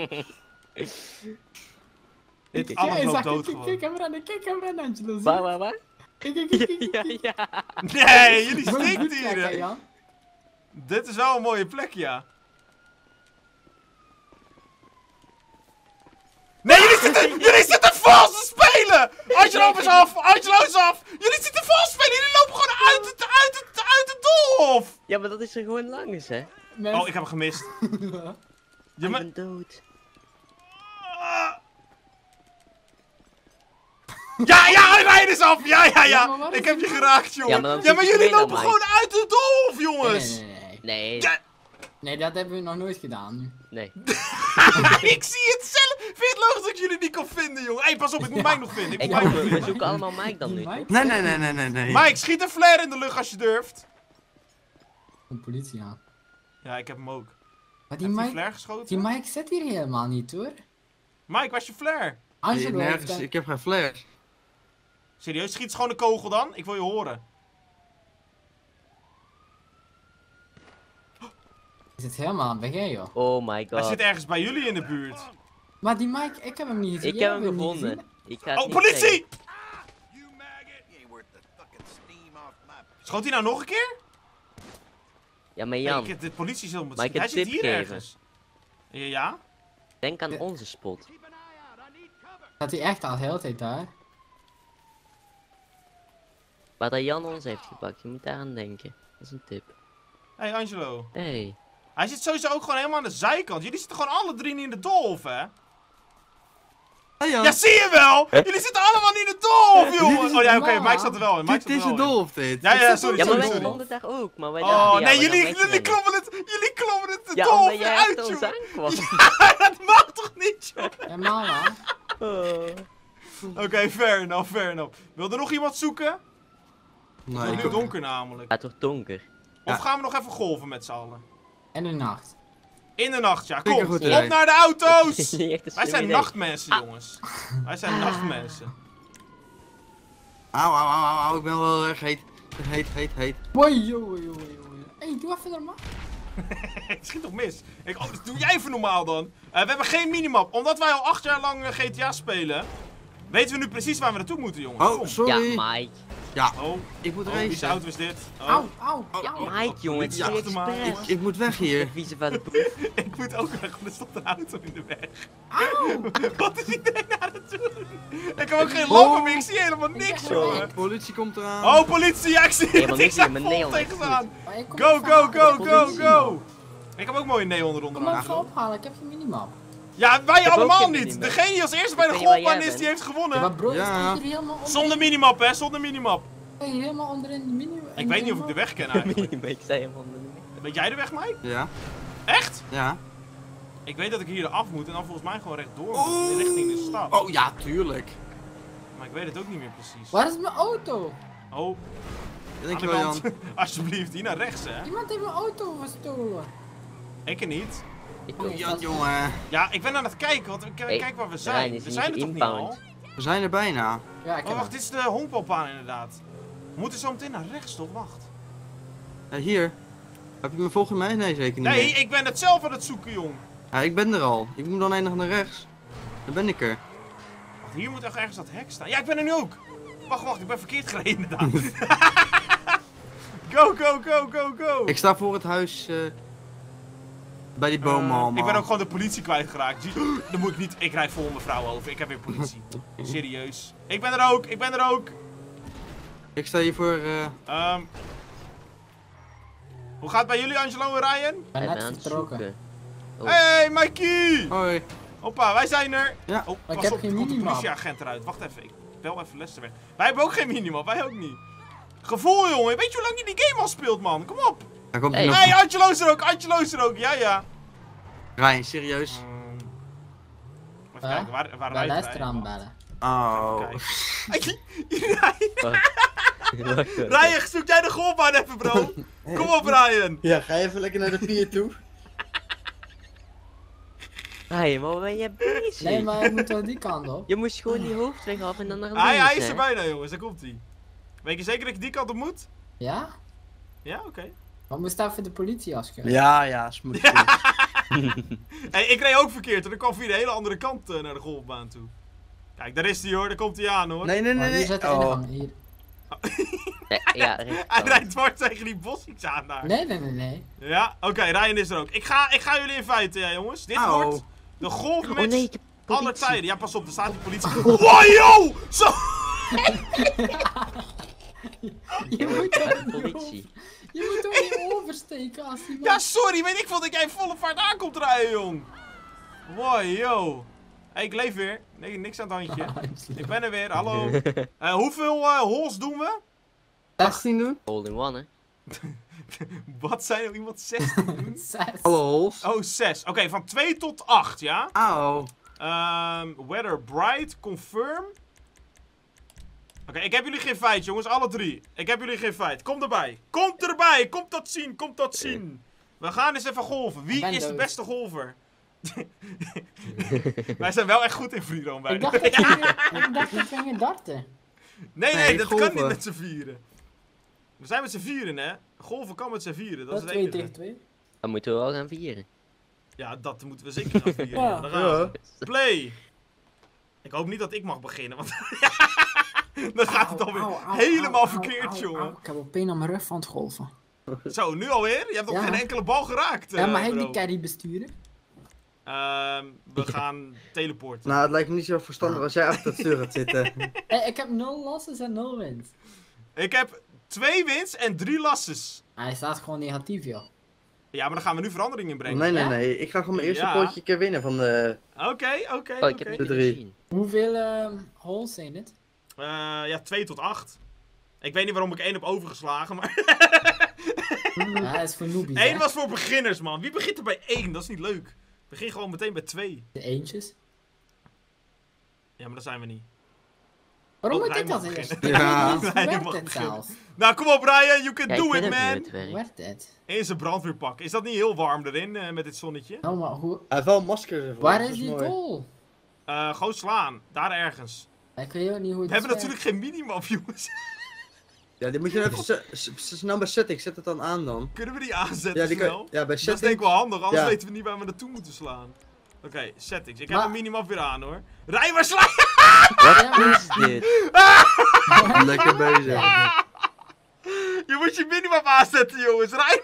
Dit alles loopt dood gewoon. Kijk hem rennen, kijk hem rennen, Angelo. Waar, waar, waar? Ja, ja. Nee, jullie stinkt hier. Dit is wel een mooie plek, ja. Nee, jullie zitten, jullie zitten vals te spelen! Angelo is af, Angelo is af! Jullie zitten vals te spelen, jullie lopen gewoon uit het, uit het, uit het doolhof! Ja, maar dat is er gewoon langs, hè? Mensen... Oh, ik heb hem gemist. Je bent dood. Ja, ja, Ryan is af! Ja, ja, ja! ja ik heb je geraakt, jongen! Ja, maar, ja, maar jullie lopen gewoon Mike. uit het doolhof, jongens! Nee, nee, nee. Nee. Ja. Nee, dat hebben we nog nooit gedaan, nu. Nee. Ik zie het zelf! Vind je het logisch dat ik jullie niet kan vinden, jongen? Hé, hey, pas op, ik moet ja. Mike nog vinden. Ik moet Mike vinden. We zoeken allemaal Mike dan nu. Nee, nee, nee, nee, nee, nee. Mike, schiet een flare in de lucht als je durft. Een politie aan. Ja, ik heb hem ook. Maar die, Mike, die flare geschoten? Die Mike zit hier helemaal niet, hoor. Mike, waar is je flare? Nee, nergens, dan... ik heb geen flare. Serieus, schiet gewoon een kogel dan. Ik wil je horen. Je zit helemaal aan het begin, joh. Oh my god. Hij zit ergens bij jullie in de buurt. Maar die Mike, ik heb hem niet. Ik heb hem gevonden. Ik ga oh, politie! Schoot hij nou nog een keer? Ja, maar Jan. Hey, de politie zal moeten zien. Hij zit hier geven. Ergens. Ja, ja? Denk aan de... onze spot. Staat hij echt al heel de tijd daar? Maar dat Jan ons heeft gepakt, je moet daaraan denken. Dat is een tip. Hé, hey, Angelo. Hey. Hij zit sowieso ook gewoon helemaal aan de zijkant. Jullie zitten gewoon alle drie niet in de doolhof, hè? Hey, Jan. Ja, zie je wel! Huh? Jullie zitten allemaal niet in de doolhof, jongen! Oh ja, oké, okay, Mike zat er wel in. Mike dit is een doolhof, dit. Ja, ja, sorry, ja, maar sorry. Wij vonden daar ook, maar wij oh, dachten, ja, nee, jullie, jullie kloppen het, jullie kloppen het de ja, doolhof uit, joh! Ja, dat mag toch niet, joh! Ja, mama. Oké, okay, fair enough, fair enough. Wil er nog iemand zoeken? Nee. Het wordt nu donker namelijk. Het wordt donker. Of ja. gaan we nog even golven met z'n allen? In de nacht. In de nacht, ja. Kom, op naar de auto's! Wij zijn nachtmensen, ah. jongens. Wij zijn ah. nachtmensen. Auw, auw, auw, auw. Ik ben wel erg heet. Heet, heet, heet. Woi, joh, joh, hey, doe even normaal. Het schiet toch mis? Ik, oh, doe jij even normaal dan. Uh, we hebben geen minimap. Omdat wij al acht jaar lang G T A spelen, weten we nu precies waar we naartoe moeten, jongens. Oh, kom. Sorry. Ja, Mike. Ja, oh, ik moet oh, racen. Wie auto is dit? Oh. Auw, auw. Ja, Mike, jongen, ja, ik, ik moet weg hier. Ik moet ook weg, want er stond een auto in de weg. Auw. Wat is iedereen aan het doen? Ik heb ook geen lampen meer, ik zie helemaal niks, jongen. Politie komt eraan. Oh, politie, ja, ik zie het. Nee, ik sta vol tegenaan. Go, go, go, go, go. Ik heb ook mooie neon eronder. Ik moet hem ophalen, ik heb geen minimap. Ja, wij allemaal niet. Degene die als eerste bij de golfbaan is, die heeft gewonnen. Maar bro, ja. Zonder minimap, hè? Zonder minimap. Ben je helemaal onderin de minimap? Ik weet niet of ik de weg ken eigenlijk. Ik zei helemaal onderin. Weet jij de weg, Mike? Ja. Echt? Ja. Ik weet dat ik hier af moet en dan volgens mij gewoon rechtdoor moet oh. richting de stad. Oh ja, tuurlijk. Maar ik weet het ook niet meer precies. Waar is mijn auto? Oh. Dankjewel, Jan. Alsjeblieft, hier naar rechts, hè? Iemand heeft mijn auto gestolen. Ik niet. Ik oh, ja, jongen. Ja, ik ben aan het kijken, want ik hey, kijk waar we zijn. We zijn er toch niet al? We zijn er bijna. Ja, ik oh, wacht, dit is de honkbalbaan inderdaad. We moeten zo meteen naar rechts, toch? Wacht. Ja, hier. Heb je me volgens mij? Nee, zeker niet. Nee, meer. Ik ben het zelf aan het zoeken, jong. Ja, ik ben er al. Ik moet dan eindig naar rechts. Dan ben ik er. Wacht, hier moet echt ergens dat hek staan. Ja, ik ben er nu ook. Wacht, wacht, ik ben verkeerd gereden inderdaad. Go, go, go, go, go. Ik sta voor het huis... Uh... Bij die boom uh, allemaal. Ik ben ook gewoon de politie kwijtgeraakt. Dan moet ik niet. Ik rijd vol mevrouw over. Ik heb weer politie. Serieus. Ik ben er ook. Ik ben er ook. Ik sta hier voor. Uh... Um, hoe gaat het bij jullie, Angelo en Ryan? Ik ben net vertrokken. Oh. Hey, Mikey! Hoi. Hoppa, wij zijn er. Ja. Oh, pas ik heb op, geen minimap. Komt de politieagent eruit. Wacht even. Ik bel even Lester weg. Wij hebben ook geen minimap. Wij ook niet. Gevoel, jongen. Weet je hoe lang je die game al speelt, man? Kom op. Nee, hey. hey, Angelo is er ook, Angelo is er ook, ja, ja. Ryan, serieus? Um, even uh, kijken, waar, waar rijdt hij? Lester aanbellen. Oh. Ryan, zoek jij de golfbaan even, bro? Kom op, Ryan. Ja, ga even lekker naar de pier toe. Ryan, waar ben je bezig? Nee, maar ik moet wel die kant op. Je moest gewoon die hoofdweg af en dan naar de links. Hij is er bijna, jongens, daar komt hij. Weet je zeker dat je die kant op moet? Ja? Ja, oké. Okay. Maar moest even de politie afschuiven. Ja, ja, smoes. Ja. Hey, ik reed ook verkeerd en ik kwam via de hele andere kant uh, naar de golfbaan toe. Kijk, daar is hij hoor, daar komt hij aan hoor. Nee, nee, nee. Hier zit hij aan, hier. Hij rijdt dwars tegen die bossies aan daar. Nee, nee, nee, nee. Ja, oké, okay, Ryan is er ook. Ik ga, ik ga jullie in feite, ja, jongens. Dit oh. wordt de golfmatch oh, nee, aller tijden. Ja, pas op, er staat die politie. Oh. Wow, yo! Zo! Je moet naar de politie. Je moet toch niet oversteken als die man... Ja, sorry, weet ik veel dat jij volle vaart aan komt rijden, jong. Wow, yo. Hey, ik leef weer. Nee, niks aan het handje. Oh, ik ben er weer, hallo. Uh, hoeveel uh, holes doen we? achttien doen. Hole in one, hè. Wat zijn er iemand zestien doen? zes. Alle holes. Oh, zes. Oké, okay, van twee tot acht, ja? Auw. Um, weather bright, confirm. Oké, okay, ik heb jullie geen feit, jongens, alle drie. Ik heb jullie geen feit. Kom erbij. Komt erbij. Komt dat zien. Komt dat zien. We gaan eens even golven. Wie is dood. De beste golfer? Wij zijn wel echt goed in freerun bij. Ik dacht dat je ging darten. Nee, nee, nee dat golven. Kan niet met z'n vieren. We zijn met z'n vieren, hè? Golven kan met z'n vieren. Dat, dat is het enige. twee tegen twee. Dan moeten we wel gaan vieren. Ja, dat moeten we zeker afvieren. Ja. Dan gaan we. Play! Ik hoop niet dat ik mag beginnen, want dan gaat het alweer helemaal au, verkeerd, au, jongen. Au, au. Ik heb opeens aan mijn rug van het golven. Zo, nu alweer? Je hebt nog ja. geen enkele bal geraakt. Ja, maar uh, hij die carry besturen? Uh, we gaan teleporten. Nou, het lijkt me niet zo verstandig als jij achter het stuur gaat zitten. Hey, ik heb nul losses en nul wins. Ik heb twee wins en drie losses. Hij staat gewoon negatief, joh. Ja, maar dan gaan we nu verandering in brengen. Nee, nee, ja? nee. Ik ga gewoon mijn eerste ja. potje keer winnen van de... Oké, okay, oké, okay, oh, oké. Okay. Hoeveel uh, holes zijn het? Uh, ja, twee tot acht. Ik weet niet waarom ik één heb overgeslagen, maar... ja, dat is voor noobies, Eén hè? was voor beginners, man. Wie begint er bij één? Dat is niet leuk. Begin gewoon meteen bij twee. De eentjes? Ja, maar dat zijn we niet. Waarom moet ik dat eerst? Ja, nou, kom op, Ryan, you can do it, man! Werkt het? In zijn brandweerpak. Is dat niet heel warm erin uh, met dit zonnetje? Nou, maar hoe... Hij heeft wel masker ervoor. Waar is die goal? Uh, gewoon slaan, daar ergens. Ik weet ook niet hoe het we hebben werkt. Natuurlijk geen minimap, jongens. Ja, die moet je even snel bij setting, zet het dan aan dan. Kunnen we die aanzetten ja, die snel? Kan, ja, bij setting. Dat is denk ik wel handig, anders ja. weten we niet waar we naartoe moeten slaan. Oké, okay, settings. Ik heb mijn minimap weer aan, hoor. Rij maar slaan! Wat is dit? Lekker bezig. Je moet je minimap aanzetten, jongens. Rij!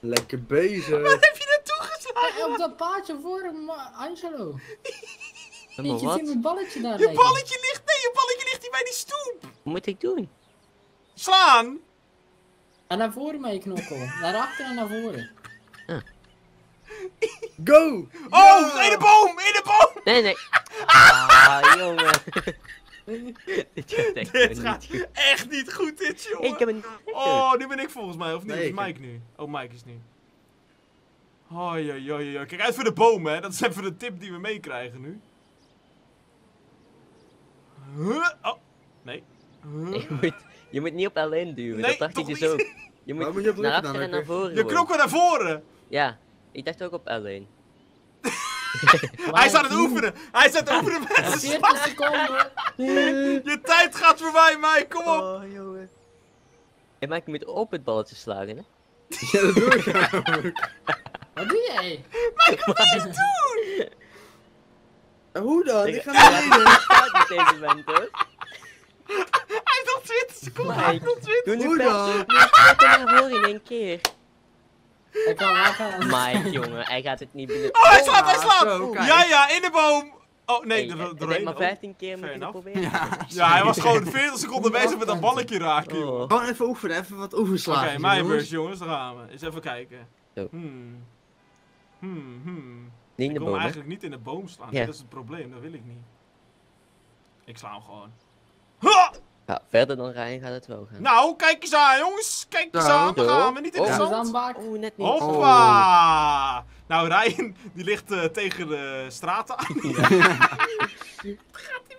Lekker bezig. Wat heb je naartoe geslagen? Hey, op dat paardje voor hem, Angelo. Niet, je ziet mijn balletje daar. Je lijken. balletje ligt, nee, je balletje ligt hier bij die stoep. Wat moet ik doen? Slaan! En naar voren met je knokkel. Naar achter en naar voren. Ah. Go! Oh, yeah. in de boom! In de boom! Nee, nee. Ah, jongen. dit gaat echt, dit gaat niet goed. echt niet goed, dit jongen. Ik heb een... Oh, nu ben ik volgens mij, of niet? Nee, is Mike nu. Oh, Mike is nu. Oh, ja, ja, ja. Kijk uit voor de boom, hè. Dat is even de tip die we meekrijgen nu. Huh? Oh, nee. Huh? Je, moet, je moet niet op L N duwen, nee, dat dacht ik dus niet. ook. Je moet, moet je naar achter en naar, naar voren. Je knokken naar voren! Ja, ik dacht ook op L één. Hij staat het oefenen! Hij staat het oefenen met z'n seconden! Je tijd gaat voorbij, Mike, kom op! Oh, jongen. En Mike, je moet op het balletje slagen, hè? Ja, dat doe ik. Wat doe jij? Mike, wat ga je doen? Hoe dan? Ik ga naar beneden. Hij staat op deze moment, hoor. Hij heeft nog twintig seconden. Hij heeft nog twintig seconden. Hoe dan? Ik kan naar voren in één keer. Hij kan aangaan. Mike, jongen, hij gaat het niet binnen. Oh, hij slaat, hij slaat! Ja, ja, in de boom! Oh, nee, doorheen. Ik maar vijftien keer moet je het proberen. Ja, hij was gewoon veertig seconden bezig met dat balletje raken, joh. Gewoon even oefenen, even wat oefenslagen. Oké, mijn beurt, jongens, daar gaan we. Eens even kijken. Hmm. Hmm, hmm. Ik wil hem eigenlijk niet in de boom slaan, ja. dat is het probleem, dat wil ik niet. Ik sla hem gewoon. Ha! Ja, verder dan Ryan gaat het wel gaan. Nou, kijk eens aan jongens, kijk eens aan, we gaan we niet in de zand. Oh, net niet. Hoppa! Oh. Nou, Ryan, die ligt uh, tegen de straten aan. Ja. Gaat hij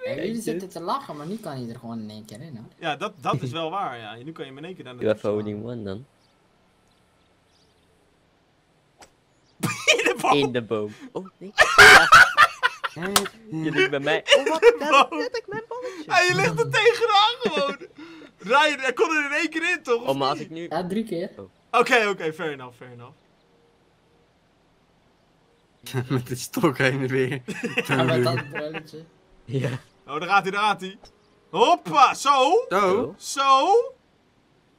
weer? Ja, jullie zitten te lachen, maar nu kan hij er gewoon in één keer in, hoor. Ja, dat, dat is wel waar, ja. Nu kan je hem in één keer naar de boom slaan. Holding one dan. In de boom. Oh, nee. Ja. Je ligt bij mij. Oh, wat? Daar heb ik mijn balletje. Ja, je ligt er tegenaan gewoon. Ryan, hij kon er in één keer in, toch? Oh, maar als ik nu... Ja, drie keer. Oké, oh. oké, okay, okay, fair enough, fair enough. Met de stok heen en weer. Ja, met dat bruiltje. Ja. Oh, daar gaat hij, daar gaat hij. Hoppa, zo. Zo. Zo.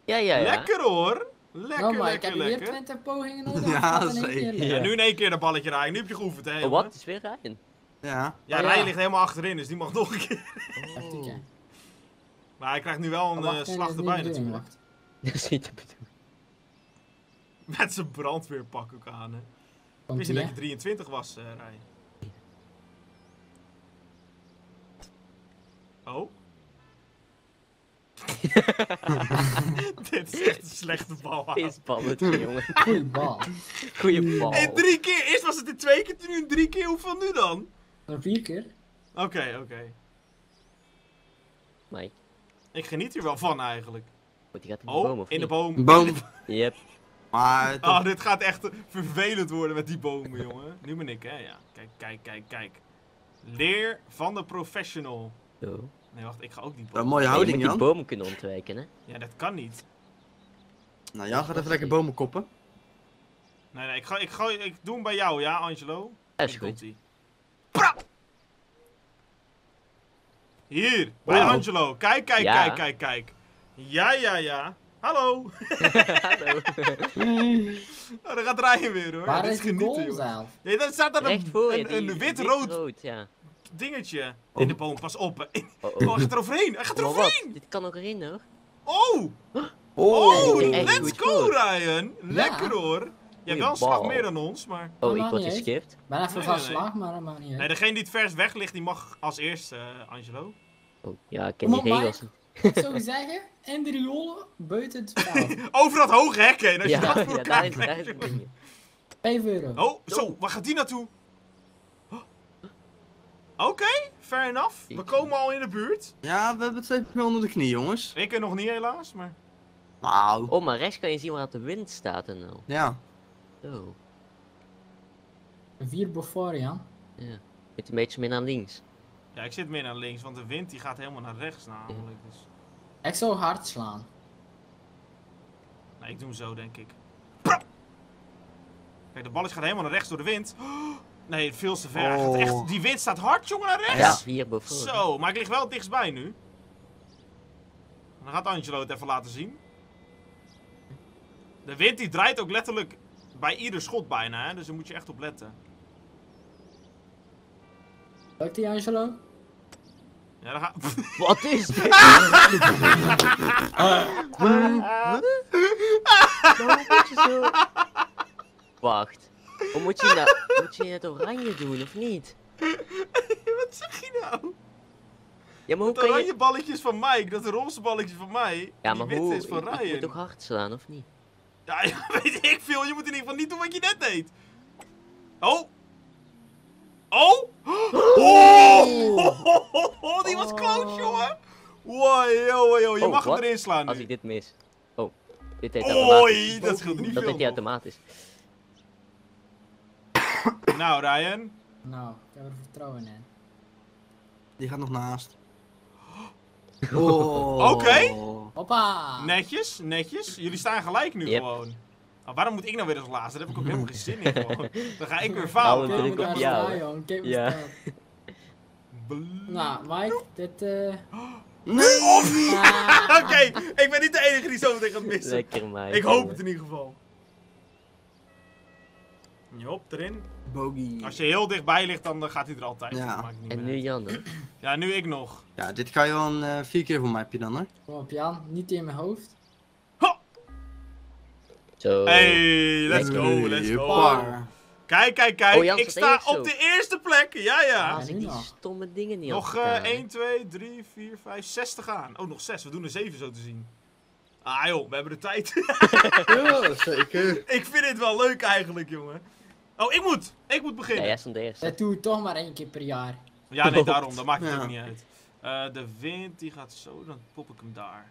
Ja, ja, ja. Lekker hoor. Lekker, no, maar lekker, ik heb lekker. Weer twintig pogingen nodig. Ja, zeker. Ja. Ja, nu in één keer dat balletje rijden. Nu heb je geoefend, hè. Oh, wat? Het is weer Ryan. Ja. Ja, oh, Ryan ja. ligt helemaal achterin, dus die mag nog een keer. Oh. Maar hij krijgt nu wel een uh, slag erbij, natuurlijk. Dat is niet te bedoelen. Met zijn brandweerpak ook aan, hè. Ik wist niet dat je drieëntwintig was, uh, Ryan. Oh. Dit is echt een slechte bal. Pissballetje, jongen. Goeie bal. Goeie bal. En drie keer. Eerst was het in twee keer, nu in drie keer. Hoeveel nu dan? Nou, vier keer. Oké, okay, oké. Okay. Mike. Ik geniet hier wel van eigenlijk. Oh, die gaat in de oh, boom, of in niet? de boom. Boom. Yep. Maar toch... Oh, dit gaat echt vervelend worden met die bomen, jongen. Nu ben ik, hè. Ja. Kijk, kijk, kijk, kijk. Leer van de professional. Zo. Oh. Nee, wacht, ik ga ook niet bomen. Mooie houding, nee, je moet die Jan. bomen kunnen ontwijken, hè? Ja, dat kan niet. Nou, Jan gaat even lekker bomen koppen. Nee, nee, ik, ga, ik, ga, ik doe hem bij jou, ja, Angelo? Dat is goed. Hier, wow. Bij Angelo. Kijk, kijk, ja. kijk, kijk, kijk. Ja, ja, ja. Hallo. Hallo. Oh, dan gaat Ryan weer, hoor. Waar is genieten, nee, daar staat dan een, een, een wit-rood wit ja. dingetje oh. in de boom. Pas op. Hij oh, oh. oh, gaat er overheen. Hij gaat er overheen. Oh, dit kan ook erin, hoor. Oh. Oh, let's go, Ryan. Lekker, hoor. Je hebt wel een slag meer dan ons, maar... Oh, ik word geskipt. Maar even van slag, maar dat maakt niet uit. Nee, degene die het vers weg ligt, die mag als eerst, uh, Angelo. Oh, ja, ik ken die regels niet. Zo zeggen, en de riolen buiten het spel. Over dat hoge hek heen, als je dat voor elkaar krijgt. vijf euro. Oh, zo, waar gaat die naartoe? Oké, fair enough. We komen al in de buurt. Ja, we hebben het even onder de knie, jongens. Ik er nog niet, helaas, maar... Nou. Oh, maar rechts kan je zien waar de wind staat en nou. Ja. Zo. Vier boven, ja. Ja. Met een beetje meer naar links. Ja, ik zit meer naar links, want de wind die gaat helemaal naar rechts namelijk. Ja. Dus... Ik zou hard slaan. Nee, ik doe hem zo, denk ik. Kijk, de balletje gaat helemaal naar rechts door de wind. Nee, veel te ver. Oh. Gaat echt... Die wind staat hard, jongen, naar rechts. Ja, vier boven. Zo, maar ik lig wel dichtstbij nu. Dan gaat Angelo het even laten zien. De wind die draait ook letterlijk... Bij ieder schot bijna, hè? Dus daar moet je echt op letten. Lukt die, Angelo? Ja, daar gaat... Wat is dit? Wacht. Hoe moet je nou... Moet je het oranje doen, of niet? Wat zeg je nou? Ja, maar hoe kan je... oranje balletjes van Mike, dat roze balletje van mij... Ja, maar hoe... is van Ryan. Je moet toch hard slaan, of niet? Ja, ja, weet ik veel. Je moet in ieder geval niet doen wat je net deed. Oh. Oh. Oh. Oh, oh, oh, oh. Die was close, jongen. Wow, yo, yo. Je oh, mag wat? Hem erin slaan nu. Als ik dit mis. Oh. Dit deed automatisch. Oei, dat scheelt niet dat veel. Dat deed hij automatisch. Nou, Ryan. Nou, ik heb er vertrouwen in. Die gaat nog naast. Oh. Oké. Okay. Hoppa. Netjes, netjes. Jullie staan gelijk nu yep. gewoon. Oh, waarom moet ik nou weer als laatste? Daar heb ik ook helemaal geen zin in gewoon. Dan ga ik weer fout. Nou, ik op jou. Jou ja. Nou, Mike, dit eh... Nee! Of niet! Oké, okay, ik ben niet de enige die zo meteen gaat missen. Lekker, Mike. Ik hoop het in ieder geval. Hop, erin. Bogey. Als je heel dichtbij ligt, dan gaat hij er altijd. Ja. Maakt niet en nu Jan. Ja, nu ik nog. Ja, dit ga je wel een, uh, vier keer voor mij heb je dan, hè? Kom op, Jan. Niet in mijn hoofd. Ho! Zo. Hey, let's go, let's go. Jepar. Kijk, kijk, kijk. Oh, Jan, ik sta op de eerste plek. Ja, ja. Ah, die stomme dingen niet nog uh, één, twee, drie, vier, vijf, zes te gaan. Oh, nog zes. We doen er zeven zo te zien. Ah joh, we hebben de tijd. Ja, zeker. Ik vind dit wel leuk eigenlijk, jongen. Oh, ik moet! Ik moet beginnen! Ja, jij de eerste. Dat doe je toch maar één keer per jaar. Ja, nee, daarom. Dat maakt het ja. ook niet uit. Uh, de wind, die gaat zo, dan pop ik hem daar.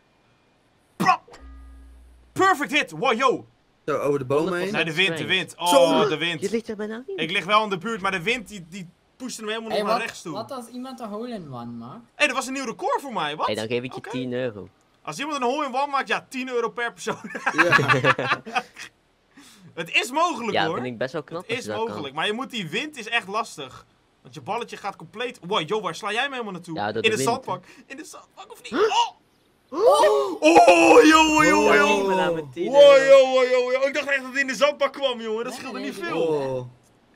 Perfect hit! Wow, yo! Zo, over de boom heen. Nee, de wind, de wind. Oh, zo. De wind. Je ligt er bijna in. Ik lig wel in de buurt, maar de wind, die, die pusht hem helemaal hey, naar wat, rechts toe. Wat als iemand een hole-in-one maakt? Hé, hey, dat was een nieuw record voor mij, wat? Hé, hey, dan geef ik je okay. tien euro. Als iemand een hole-in-one maakt, ja, tien euro per persoon. Ja. Het is mogelijk, ja, hoor. Ja, vind ik best wel knap. Het is mogelijk, kan. Maar je moet die wind is echt lastig. Want je balletje gaat compleet... Wow, joh, waar sla jij me helemaal naartoe? Ja, in de, de wind, zandbak. He? In de zandbak of niet? Oh! Oh, oh joh, joh, joh. Wow, joh, joh. Ik dacht echt dat hij in de zandbak kwam, jongen. Dat nee, scheelde nee, niet nee, veel. Nee.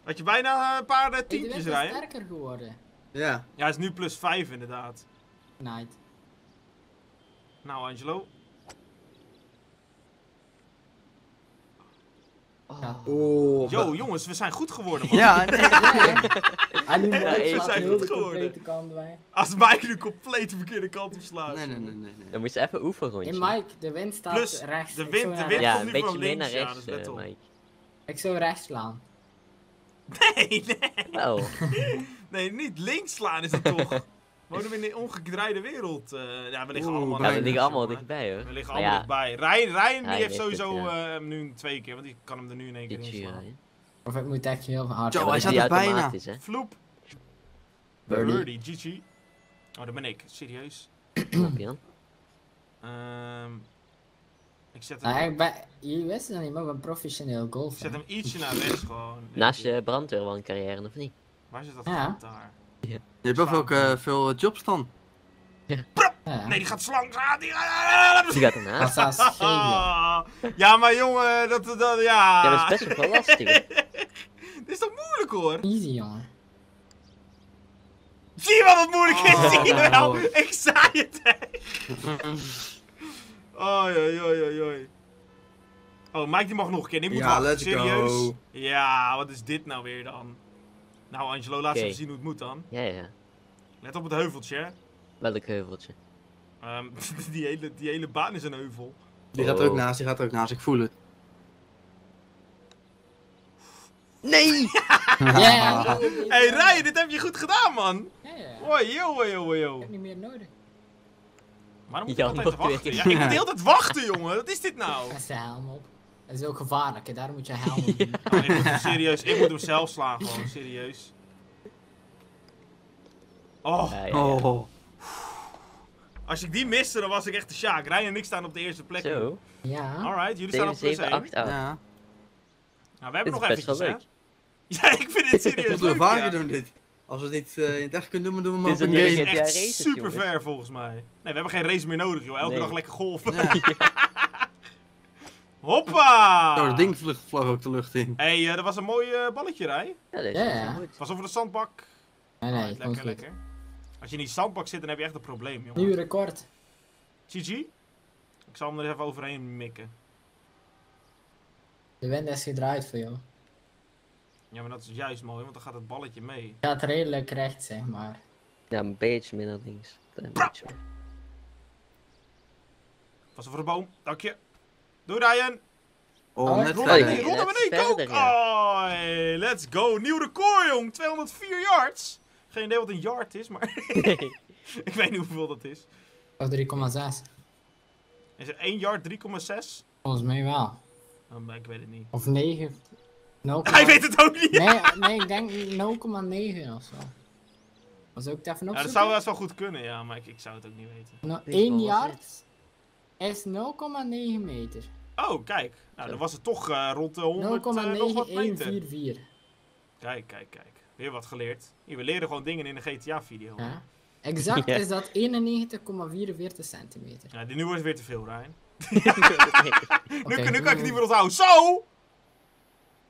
Had je bijna een paar uh, tientjes rijden. Hij is sterker geworden. Ja. Ja, hij is nu plus vijf inderdaad. Night. Nou, Angelo. Ja. Oh, yo, maar... jongens, we zijn goed geworden, man. Ja, nee, nee. Ja, nee, nee. We zijn goed geworden. Als Mike nu compleet de verkeerde kant op slaat. Nee, nee, nee, nee, nee. Dan moet je even oefen rondje. Hey Mike, de wind staat Plus, rechts. De wind, de wind ja, komt nu van links. Ja, rechts, ja, dus uh, Mike. Ik zou rechts slaan. Nee, nee. Oh. Nee, niet links slaan is het toch. We wonen in een ongedraaide wereld. Uh, ja, we liggen Oeh, allemaal, ja, we liggen allemaal dichtbij, hoor. We liggen allemaal ja. dichtbij. Ryan, Ryan die heeft sowieso het, ja. uh, nu twee keer, want die kan hem er nu in één keer in slaan. Ja, of ik moet echt heel hard. Zo, ja, hij staat er bijna. Hè? Vloep. Birdie. Birdie, G G. Oh, dat ben ik. Serieus. Wat heb je dan? Ik zet hem... ah, bij... Je wist het nog niet, maar ik ben professioneel golfer. Zet hem ietsje naar rechts gewoon. Naast je brandweerman-carrière, of niet? Waar zit dat ja. daar? Ja. Je hebt ook uh, veel jobs dan. Ja. Ja. Nee, die gaat slang gaan. Die gaat ernaast. Oh. Ja, maar jongen, dat... dat ja. ja, dat is best wel lastig. Dit is toch moeilijk hoor? Easy, jongen. Zie je wat het moeilijk is? Oh, Zie je nou, wel? Hoor. Ik zei het echt. Oi, oi, oi, oi. Oh, Mike die mag nog een keer. Ik moet ja, wachten, serieus. Go. Ja, wat is dit nou weer dan? Nou, Angelo, laat okay. ze zien hoe het moet dan. Ja, ja. Let op het heuveltje, hè? Welk heuveltje? Um, die, hele, die hele baan is een heuvel. Die oh. gaat er ook naast, die gaat er ook naast. Ik voel het. Nee! Ja. Ja. Hey Ryan, dit heb je goed gedaan, man! Ja, ja. Oei, joh, joh, joh. Ik heb niet meer nodig. Waarom moet je altijd wachten? wachten? Ja, ik moet de hele tijd wachten, jongen. Wat is dit nou? Hij is de helm op. Dat is ook gevaarlijk, hè? Daar moet je helm op doen. Ja. Oh, ik moet hem serieus, ik moet hem zelf slaan, gewoon. Serieus. Oh. Ja, ja, ja. Oh. Als ik die miste, dan was ik echt de Sjaak. Ryan en ik staan op de eerste plek. Zo. Ja. Alright, jullie staan op plus één. Ja. Nou, we hebben nog eventjes, hè? Ja, ik vind dit serieus leuk. We vaker doen dit. Als we dit uh, in het echt kunnen doen, doen we maar op een race. Dit is echt super ver volgens mij. Nee, we hebben geen race meer nodig, joh. Elke nee. dag lekker golven. Ja. Hoppa! Nou, dat ding vlucht, vloog ook de lucht in. Hé, hey, uh, dat was een mooi uh, balletje, Rij. Ja, dat is ja. goed. Pas over de zandbak. Nee, nee, oh, lekker, lekker. Goed. Als je in die zandbak zit, dan heb je echt een probleem, jongen. Nieuw record. G G? Ik zal hem er even overheen mikken. De wind is gedraaid voor jou. Ja, maar dat is juist mooi, want dan gaat het balletje mee. Het gaat redelijk recht, zeg maar. Ja, een beetje meer naar links. Pas voor de boom, dank je. Doei Ryan! Oh, oh net verder. Rond naar beneden, go! Ja. Oh, hey, let's go! Nieuw record, jong! tweehonderdvier yards! Geen idee wat een yard is, maar... Nee. Ik weet niet hoeveel dat is. Of drie komma zes. Is er één yard drie komma zes? Volgens mij wel. Oh, ik weet het niet. Of negen... nul, hij weet het ook niet! Nee, nee ik denk nul komma negen of zo. Was ook daarvan ook ja, dat zo zou best wel goed kunnen, ja, maar ik, ik zou het ook niet weten. Nou, één yard is nul komma negen meter. Oh, kijk. Nou, dan was het toch uh, rond de honderd komma negen meter. Kijk, kijk, kijk. Weer wat geleerd. Hier, we leren gewoon dingen in de G T A-video. Ja. Exact ja. is dat eenennegentig komma vierenveertig centimeter. Ja, nu wordt het weer te veel, Ryan. nu, okay, nu, nu kan ik het niet meer onthouden. Zo!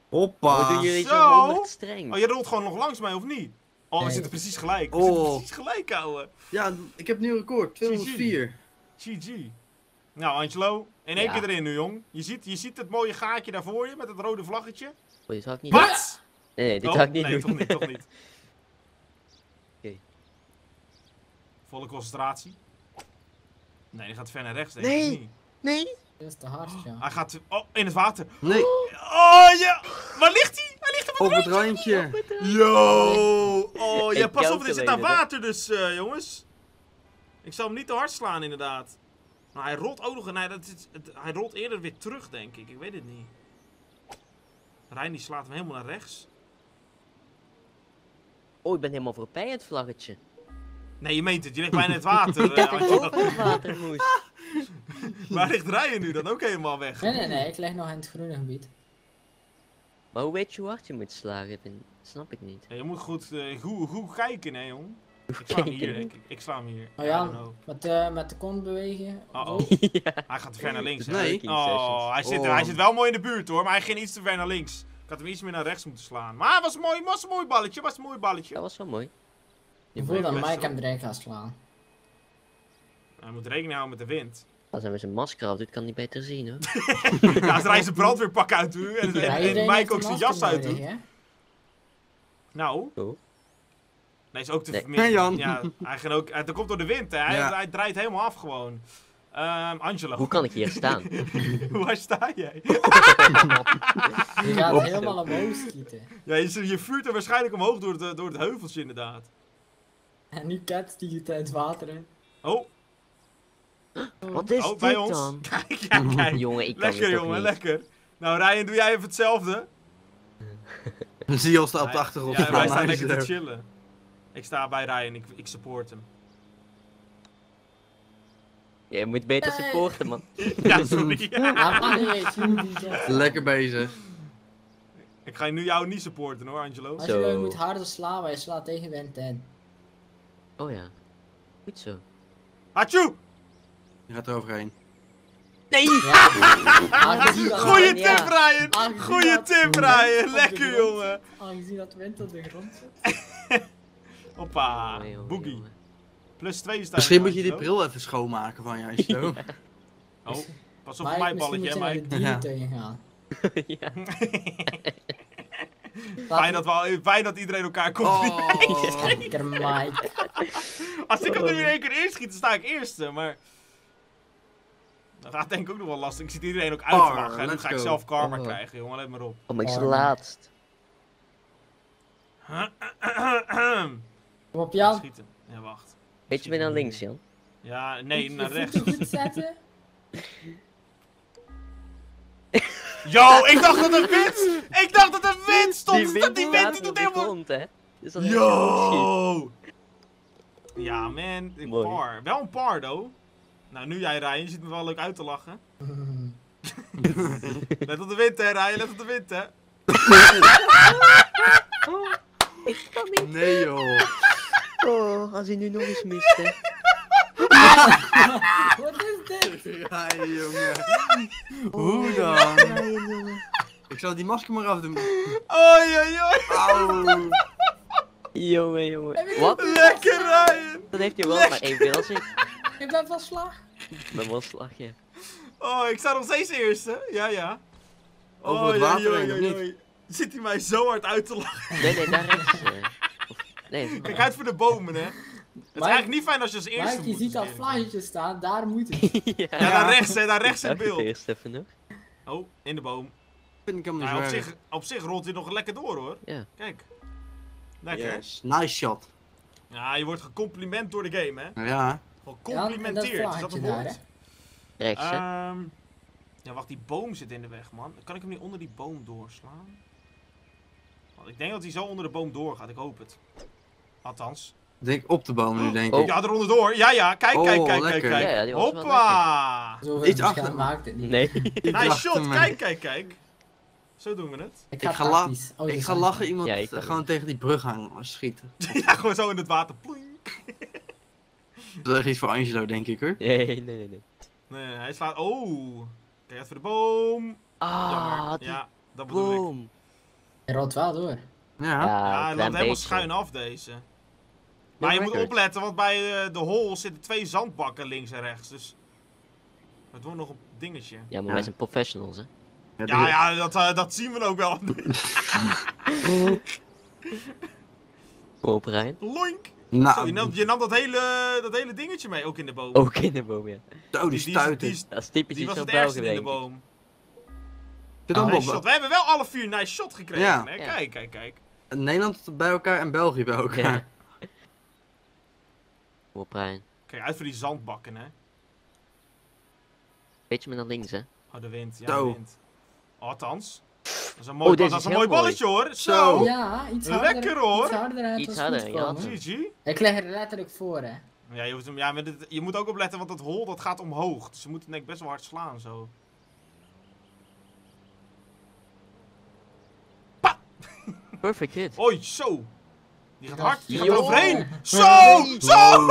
Hoppa! Oh, je zo! Streng. Oh, je rolt gewoon nog langs mij, of niet? Oh, we nee. zitten precies gelijk. We oh. zitten precies gelijk, ouwe. Ja, ik heb nu een record. tweehonderdvier. G G. Nou, Angelo. In één ja. keer erin nu, jong. Je ziet, je ziet het mooie gaatje daar voor je, met het rode vlaggetje. Oh, dit had ik niet Wat? Nee, nee, dit oh, had ik niet nee, doen. Nee, toch niet, toch niet. Okay. Volle concentratie. Nee, die gaat ver naar rechts, denk nee. ik niet. Nee, nee. Dat is te hard, ja. Hij gaat... Oh, in het water. Nee. Oh, ja. Waar ligt hij? Hij ligt op het randje. Op het randje. Yo. Oh, ja, pas op. Er zit aan water dus, uh, jongens. Ik zal hem niet te hard slaan, inderdaad. Maar hij rolt ook nog... Nee, dat is, het, hij rolt eerder weer terug, denk ik. Ik weet het niet. Rijn, die slaat hem helemaal naar rechts. Oh, ik ben helemaal voorbij het vlaggetje. Nee, je meent het. Je ligt bijna in het water. Ik dacht ook dat het water moest. Waar ligt Ryan nu dan ook helemaal weg? Nee, nee, nee, ik leg nog in het groene gebied. Maar hoe weet je hoe hard je moet slagen? Dat snap ik niet. Ja, je moet goed, uh, goed, goed kijken, hè, jong. Ik sla hem hier, denk ik. Ik sla hem hier. Oh ja, met, uh, met de kont bewegen. Oh, oh. ja. Hij gaat te ver naar links, hè? Nee. Oh, hij zit, oh. hij zit wel mooi in de buurt, hoor, maar hij ging iets te ver naar links. Ik had hem iets meer naar rechts moeten slaan. Maar was een mooi, was een mooi balletje, was een mooi balletje. Dat was wel mooi. Je voelt dat Mike hem erin gaat slaan. Hij moet rekening houden met de wind. Als hij met zijn masker af doet, kan hij beter zien, hoor. Ja, als hij zijn brandweerpak uit doet en, en, en, en Mike ook zijn jas uit doet. Nou. Oh. Nee, is ook te nee. Nee, Jan. Ja, hij ging ook, hij, dat komt door de wind, hè. Hij, ja. hij draait helemaal af gewoon. Um, Angelo. Hoe kan ik hier staan? Waar sta jij? Je gaat helemaal omhoog schieten. Ja, je, je vuurt er waarschijnlijk omhoog door, de, door het heuveltje, inderdaad. En nu ketst hij het uit het water in. Oh. Wat is oh, dit bij ons? Dan? Kijk, kijk, kijk. Jongen, ik lekker, jongen, niet. lekker. Nou, Ryan, doe jij even hetzelfde? Dan zie je ons op de achtergrond. Ja, wij staan lekker te chillen. Ik sta bij Ryan, ik, ik support hem. Je moet beter supporten, man. Ja, sorry. Lekker bezig. Ik ga nu jou niet supporten hoor, Angelo. Angelo, je moet harder slaan, maar je slaat tegen wind in. Oh ja. Goed zo. Hachu! Je gaat er overheen. Nee! Ja. Goeie tip, Ryan! Goeie tip, Ryan! Lekker, jongen! Aangezien dat wind op de grond zit. Hoppa, oh, joh, boogie. Joh. Plus twee is daar. Misschien moet je die bril even schoonmaken van jou, zo. Ja. Oh, pas op Mike, mijn balletje, hè, Mike. Ja. Gaan. Ja. Fijn dat, we, fijn dat iedereen elkaar komt. Oh, lekker Mike. Als ik hem er weer één keer eerst schiet, dan sta ik eerste, maar... Dat gaat denk ik ook nog wel lastig. Ik zie iedereen ook uitvragen en dan ga ik zelf karma oh. krijgen, jongen. Let maar op. Oh, maar ik ben laatst. Kom op, Jan. Schieten. Ja, wacht. Beetje meer naar links, Jan. Ja, nee, naar rechts. Goed zetten. Yo, ik dacht dat een wit! Ik dacht dat een wit stond! Dat die wit die doet helemaal... Yo! Ja, man. Een par. Wel een par, though. Nou, nu jij, Ryan. Je ziet me wel leuk uit te lachen. Let op de wind, hè, Ryan. Let op de wind, hè. Oh, ik kan niet. Nee, joh. Oh, als hij nu nog eens mist, hè. Wat is dit? Ja, jongen. Hoe dan? Ik zal die masker maar afdoen. Oh, joh, jongen, jongen. Wat? Lekker, Ryan. Dat heeft hij wel, maar één wil zich. Ik ben wel slag. Ik ben wel slag, ja. Oh, ik sta nog steeds eerste. Ja, ja. Over het water, joh. Zit hij mij zo hard uit te lachen? Nee, nee, daar is uh, nee, kijk uit voor de bomen, hè. Het is eigenlijk niet fijn als je als eerste Mike, je ziet dat vlaggetje staan, daar moet het. Ja, ja, daar rechts, hè, daar rechts in beeld. Eerst even nog. Oh, in de boom. Vind ik nou, op, zich, op zich rolt hij nog lekker door, hoor. Ja. Kijk. Lekker. Yes. Nice shot. Ja, je wordt gecompliment door de game, hè. Ja. Gecomplimenteerd, ja, is dat een woord? Rechts, hè. Um, ja, wacht, die boom zit in de weg, man. Kan ik hem niet onder die boom doorslaan? Ik denk dat hij zo onder de boom doorgaat, ik hoop het. Althans. Denk op de boom nu, denk oh. ik. Ja, eronder door. Ja, ja. Kijk, oh, kijk, kijk, lekker. kijk, kijk. Ja, ja, hoppa! Iets achter maakt het niet. Nee. Nice shot. Kijk, kijk, kijk. Zo doen we het. Ik ga, ik ga, la oh, ik ga lachen iemand ja, uh, gewoon tegen die brug hangen schieten. Ja, gewoon zo in het water. Plink. Dat is echt iets voor Angelo, denk ik, hoor. Nee, nee, nee. Nee, nee hij slaat... Oh. Kijk uit voor de boom. Ah, ja, dat bedoel boom. ik. Hij rolt wel door. Ja, ja hij loopt helemaal schuin af deze. Maar je moet opletten, want bij uh, de hol zitten twee zandbakken links en rechts. Dus het wordt nog een dingetje. Ja, maar ja. wij zijn professionals, hè? Ja, ja, ja dat, uh, dat zien we ook wel. Koop, Rijn. Loink! Nou. Zo, je, nam, je nam dat hele, dat hele dingetje mee, ook in de boom. Ook in de boom, ja. Oh, die stuiten. Die, die, die, die, die, die was het ergste in de boom. Oh, nice shot. We hebben wel alle vier nice shot gekregen, ja. hè? Kijk, kijk, kijk. Nederland bij elkaar en België bij elkaar. Ja. Op Rijn. Kijk uit voor die zandbakken, hè. Beetje meer naar links, hè. Oh, de wind. Ja, de wind. Oh, althans. Dat is een mooi, oh, bal, dat is een mooi balletje, hoor. Zo. Ja, iets harder. Lekker, hoor. Iets harder. Iets harder, ja. G G. Ik leg er letterlijk voor, hè. Ja, je, hoeft hem, ja maar dit, je moet ook opletten, want dat hol dat gaat omhoog. Dus je moet het denk ik best wel hard slaan, zo. Perfect hit. Oei, zo. Die gaat hard, die gaat er overheen. Zo, zo.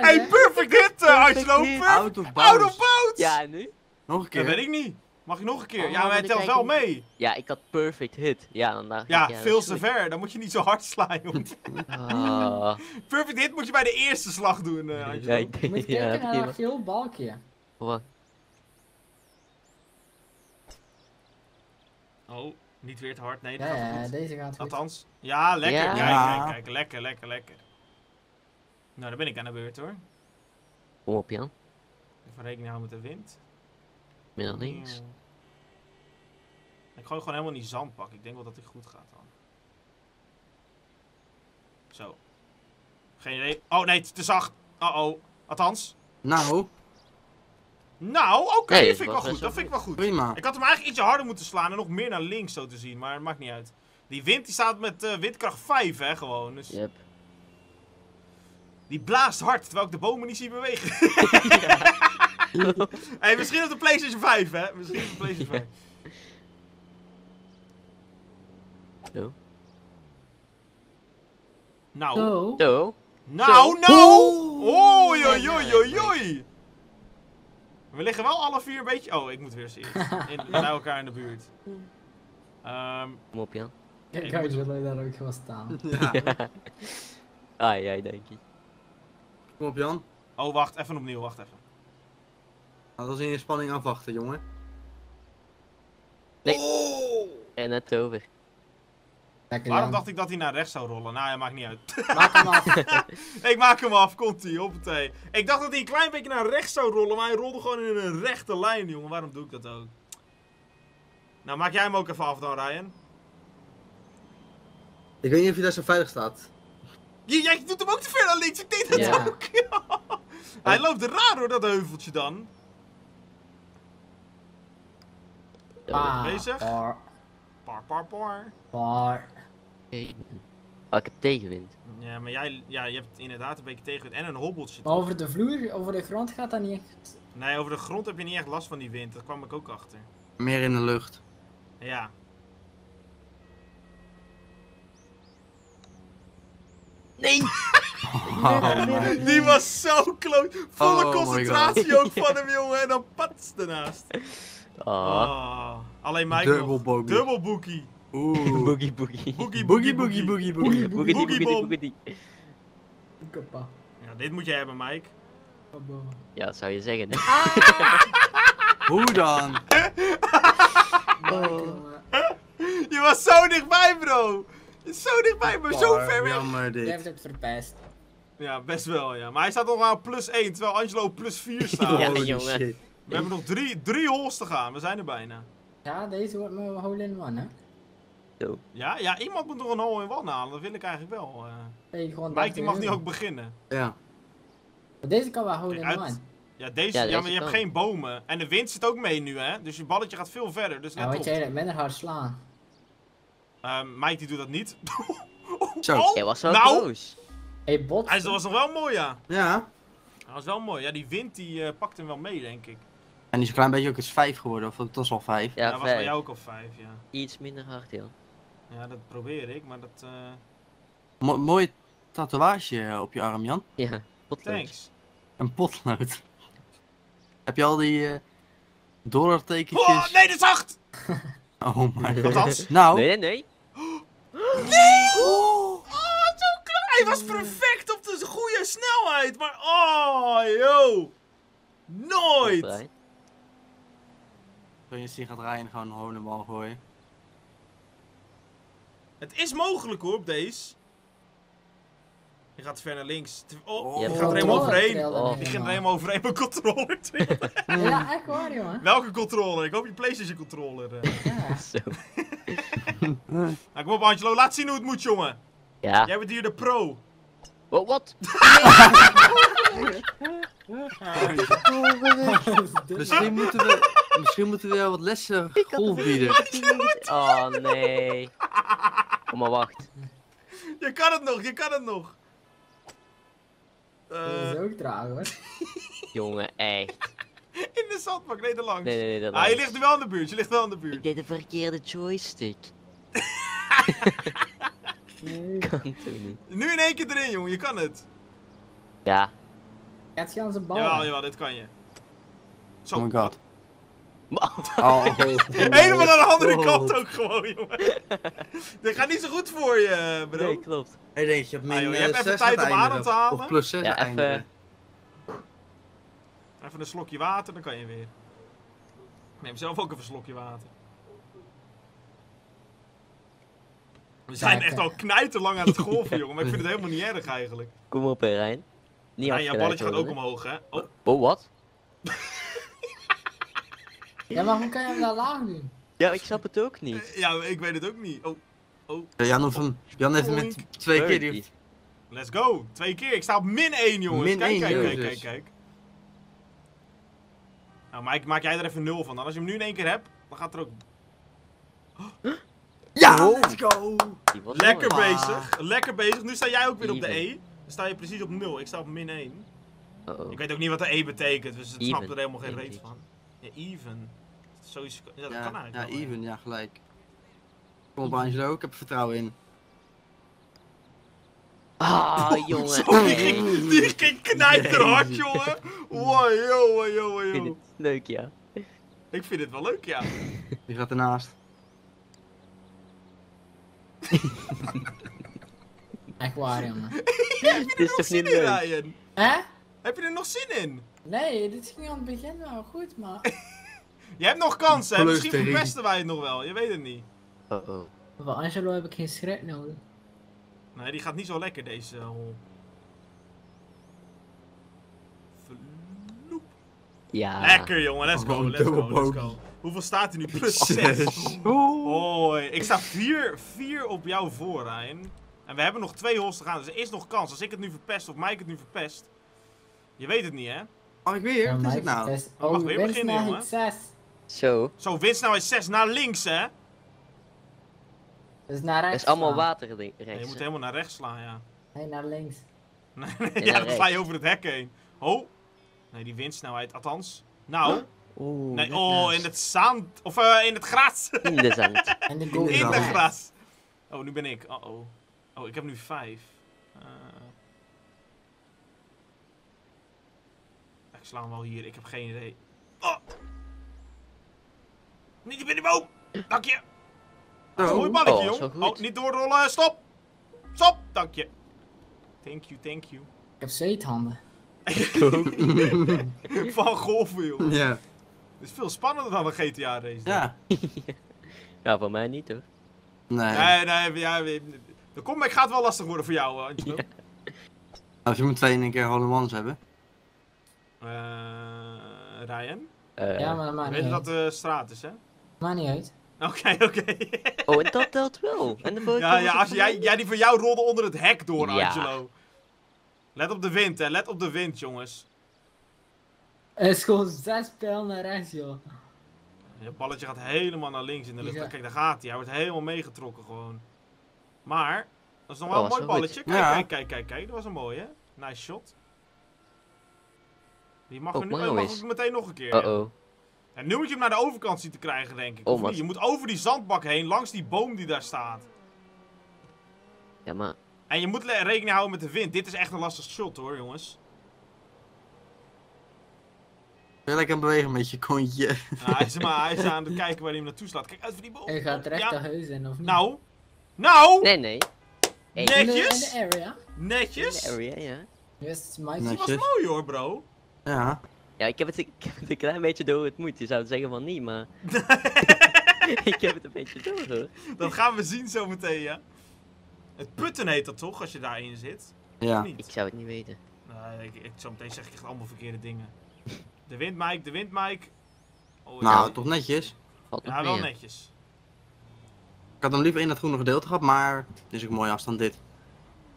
Hey, perfect hit, Angelo. Out of bounds. Ja, en nu? Nog een keer. Dat weet ik niet. Mag je nog een keer? Ja, maar hij telt wel mee. Ja, ik had perfect hit. Ja, veel te ver. Dan moet je niet zo hard slaan, joh. Perfect hit moet je bij de eerste slag doen, Angelo. Je moet kijken naar een geel balkje. Wat? Oh. Niet weer te hard, nee, dat ja, gaat goed. Deze gaat goed. Althans, ja, lekker. Ja. Kijk, kijk, kijk, lekker, lekker, lekker. Nou, dan ben ik aan de beurt, hoor. Kom op, Jan. Even rekening houden met de wind. Middel links. Hmm. Ik gooi gewoon helemaal niet zandpak. Ik denk wel dat het goed gaat dan. Zo. Geen idee. Oh nee, te zacht. Uh-oh. Althans. Nou. Nou, oké, okay, nee, dat vind ik wel goed, dat vind ik wel goed. Prima. Ik had hem eigenlijk ietsje harder moeten slaan en nog meer naar links zo te zien, maar het maakt niet uit. Die wind die staat met uh, windkracht vijf, hè, gewoon. Dus... Yep. Die blaast hard, terwijl ik de bomen niet zie bewegen. Ja. Hey, misschien op de PlayStation vijf, hè? Misschien op de PlayStation vijf. Ja. Nou. Oh. Oh. Nou, nou! Oei, oei, oei, oei! We liggen wel alle vier een beetje... Oh, ik moet weer zien. Bij elkaar in de buurt. Um, Kom op, Jan. Ja, ik hou je dat je daar ook gewoon staan. Ja. Ah, jij denk ik. Kom op, Jan. Oh, wacht. Even opnieuw. Wacht even. Nou, dat is in je spanning afwachten, jongen. Nee. Oh. En het over. Lekker, Waarom Jan. dacht ik dat hij naar rechts zou rollen? Nou ja, maakt niet uit. Maak hem af. Ik maak hem af. Komt-ie. Hoppatee. Ik dacht dat hij een klein beetje naar rechts zou rollen, maar hij rolde gewoon in een rechte lijn, jongen. Waarom doe ik dat ook? Nou, maak jij hem ook even af dan, Ryan. Ik weet niet of je daar zo veilig staat. J jij doet hem ook te ver naar links, ik deed dat ja. ook. Hij loopt raar door dat heuveltje dan. Ah, bezig. Par, par, par. Par. par. Okay. Oh, ik heb tegenwind. Ja, maar jij ja, je hebt inderdaad een beetje tegenwind en een hobbeltje. Maar over de vloer, over de grond gaat dat niet echt. Nee, over de grond heb je niet echt last van die wind, daar kwam ik ook achter. Meer in de lucht. Ja. Nee! Oh, die was zo kloot. Volle oh, concentratie ook van hem, jongen. En dan pats ernaast. Oh. Oh. Alleen Mike nog. Dubbel boekie. Oeh. Boogie boogie. Boogie boogie boogie boogie boogie. Boogie boogie boogie. Ja, dit moet je hebben, Mike. Ja, dat zou je zeggen. Ah. Hoe dan? Oh. Je was zo dichtbij, bro. Zo dichtbij, maar zo ver weg. Jammer dit. Jij hebt het verpest. Ja, best wel, ja. Maar hij staat nog maar op plus één, terwijl Angelo op plus vier staat. Ja, holy jongen. Shit. We hebben nog drie, drie holes te gaan, we zijn er bijna. Ja, deze wordt mijn hole in one, hè? Yo. Ja, ja, iemand moet nog een hole in one halen, dat wil ik eigenlijk wel. Uh... Hey, Mike, die mag nu ook beginnen. Ja. Maar deze kan wel hole in one. Ja, deze, ja, deze ja, maar je kan. hebt geen bomen. En de wind zit ook mee nu, hè? Dus je balletje gaat veel verder, dus net ja, weet jij, minder hard slaan. Um, Mike die doet dat niet. Zo, oh, hij was zo nou. close. Hey, bot. Hij was nog wel mooi, ja. Ja. Dat was wel mooi. Ja, die wind die uh, pakt hem wel mee, denk ik. En die is een klein beetje ook eens vijf geworden, of dat was al vijf. Ja, ja dat was bij jou ook al vijf, ja. Iets minder hard, heel. Ja, dat probeer ik, maar dat... Uh... Mo mooie tatoeage op je arm, Jan. Ja, potlood. Thanks. Een potlood. Heb je al die uh, dollar tekentjes? Oh, nee, dat is acht! Oh my god. Nou. Nee, nee. Nee! Oh, zo klaar! Hij was perfect op de goede snelheid, maar oh, yo! Nooit! Kun je zien gaat Ryan gewoon een honenbal gooien? Het is mogelijk hoor, op deze. Je gaat ver naar links. Oh, je gaat er helemaal overheen. Je ging er helemaal overheen met een controller. Ja, echt hoor, jongen. Welke controller? Ik hoop je PlayStation controller. Uh. Ja. Zo. Nou, kom op Angelo, laat zien hoe het moet, jongen. Ja. Jij bent hier de pro. Wat? Wat? Misschien moeten we... Misschien moeten we wel wat lessen golf bieden. Oh, nee. Kom maar, wacht. Je kan het nog, je kan het nog. Uh... Dat is ook traag hoor. Jongen, echt. In de zandbak, nee, daar langs. Nee, nee, nee, daar langs. Ah, je ligt er wel in de buurt, je ligt wel in de buurt. Ik deed de verkeerde joystick. Nee. Kan toch niet. Nu in één keer erin, jongen, je kan het. Ja. Het gaat zijn bal. Jawel, jawel, dit kan je. Zo. Oh my god. Oh, helemaal aan de andere oh. kant ook gewoon, jongen. Dit gaat niet zo goed voor je, bro. Nee, klopt. Hey, denk je, op ah, joh, je hebt even tijd om adem te halen. Of plus zes ja, even... even een slokje water, dan kan je weer. Neem zelf ook even een slokje water. We zijn Kijken. echt al knijterlang aan het golven, jongen. Maar ik vind het helemaal niet erg eigenlijk. Kom op, hè, Rijn. Niet Rijn, jouw balletje gaat ook omhoog, hè. Oh, oh wat? Ja, maar hoe kan je hem daar laag doen? Ja, ik snap het ook niet. Ja, ik weet het ook niet. Oh, oh. Ja, Jan, of een, Jan heeft met twee keer die... Let's go! Twee keer! Ik sta op min één, jongens! Min kijk, één, kijk, kijk, dus. kijk, kijk, kijk. Nou, Mike, maak jij er even nul van dan. Als je hem nu in één keer hebt, dan gaat er ook... Huh? Ja! Let's go! Lekker mooi. bezig! Lekker bezig! Nu sta jij ook weer op de E. sta je precies op nul. Ik sta op min één. Uh -oh. Ik weet ook niet wat de E betekent, dus het snapt er helemaal geen reet van. Ja, even. Sowieso, ja, dat ja, kan eigenlijk. Ja, wel, even, ja, gelijk. Kom op, Angelo, ik heb er vertrouwen in. Ah, oh, jongen. Sorry, die ging knijterhard, nee, jongen. Wow, joh, joh, joh. Ik vind het leuk, ja. Ik vind het wel leuk, ja. Die gaat ernaast. Echt waar, jongen. Ja, heb je er nog zin in, Ryan? Hè? Heb je er nog zin in? Nee, dit ging aan het begin wel goed, maar... Je hebt nog kans, hè? Misschien verpesten wij het nog wel, je weet het niet. Uh-oh. Voor Angelo heb ik geen schrik nodig. Nee, die gaat niet zo lekker, deze hol. Vloep. Ja. Lekker, jongen, let's go, let's go, let's go. Hoeveel staat er nu? plus zes. Hoi, ik sta vier op jou voor, Rijn. En we hebben nog twee hols te gaan, dus er is nog kans. Als ik het nu verpest of Mike het nu verpest. Je weet het niet, hè? Oh, ik weer? Wat is het nou? We mag weer beginnen, jongen. Zo. Zo, windsnelheid zes naar links, hè? Dus naar rechts. Het is allemaal water rechts. Nee, je moet helemaal naar rechts slaan, ja. Nee, naar links. Nee, nee, ja, dan sla je over het hek heen. Oh. Nee, die windsnelheid, althans. Nou. Huh? Oeh, nee, oh, in het zand. Of uh, in het gras. In de zand. In de, in de gras. Oh, nu ben ik. Uh oh. Oh, ik heb nu vijf. Uh... Ik sla hem wel hier, ik heb geen idee. Oh! Niet die binnenboom! Dank je! Dat is een mooi balletje, oh, jong. Oh, niet doorrollen, stop! Stop! Dank je. Thank you, thank you. Ik heb zeethanden. Van golven, joh. Ja. Het is veel spannender dan een G T A race. Ja. Ja, voor mij niet, hoor. Nee. Nee, nee, ja, de comeback gaat wel lastig worden voor jou, Angelo. Ja. Als je moet twee in een keer all-in-ones hebben. Eh, uh, Ryan? Uh, ja, maar dat maakt niet uit. Weet dat de straat is, hè? Maakt niet uit. Oké, okay, oké. Okay. Oh, en dat telt wel. En de ja, ja, als jij, jij die van jou rolde onder het hek door, ja. Angelo. Let op de wind, hè. Let op de wind, jongens. Het is gewoon zes pijl naar rechts, joh. Je balletje gaat helemaal naar links in de lucht. Ja. Kijk, daar gaat hij. Hij wordt helemaal meegetrokken, gewoon. Maar, dat is nog wel oh, een mooi balletje. Kijk, ja. kijk, kijk, kijk, kijk. Dat was een mooie, hè. Nice shot. Die mag oh, er nu mag ook meteen nog een keer. Uh-oh. Ja. En nu moet je hem naar de overkant zien te krijgen, denk ik. Oh, je moet over die zandbak heen, langs die boom die daar staat. Ja, maar... En je moet rekening houden met de wind. Dit is echt een lastig shot, hoor, jongens. Wil ik hem bewegen met je kontje? Nou, hij, is maar, hij is aan het kijken waar hij hem naartoe slaat. Kijk uit voor die boom. Hij gaat recht naar huis in, of niet? Nou. Nou! Nee, nee. Hey. Netjes. In de area. Netjes. In de area, ja. Yes, Mike. Dat was mooi, hoor, bro. Ja. Ja, ik heb, het, ik heb het een klein beetje door hoe het moet. Je zou het zeggen van niet, maar... Ik heb het een beetje door, hoor. Dat gaan we zien zo meteen, ja. Het putten heet dat toch, als je daarin zit? Ja. Ik zou het niet weten. Uh, ik, ik, zo meteen zeg ik echt allemaal verkeerde dingen. De wind, Mike, de wind, Mike. Oh, nou, ja, toch netjes. Valt ja, wel meer. Netjes. Ik had dan liever in dat groene gedeelte gehad, maar... Dit is ook een mooie afstand, dit.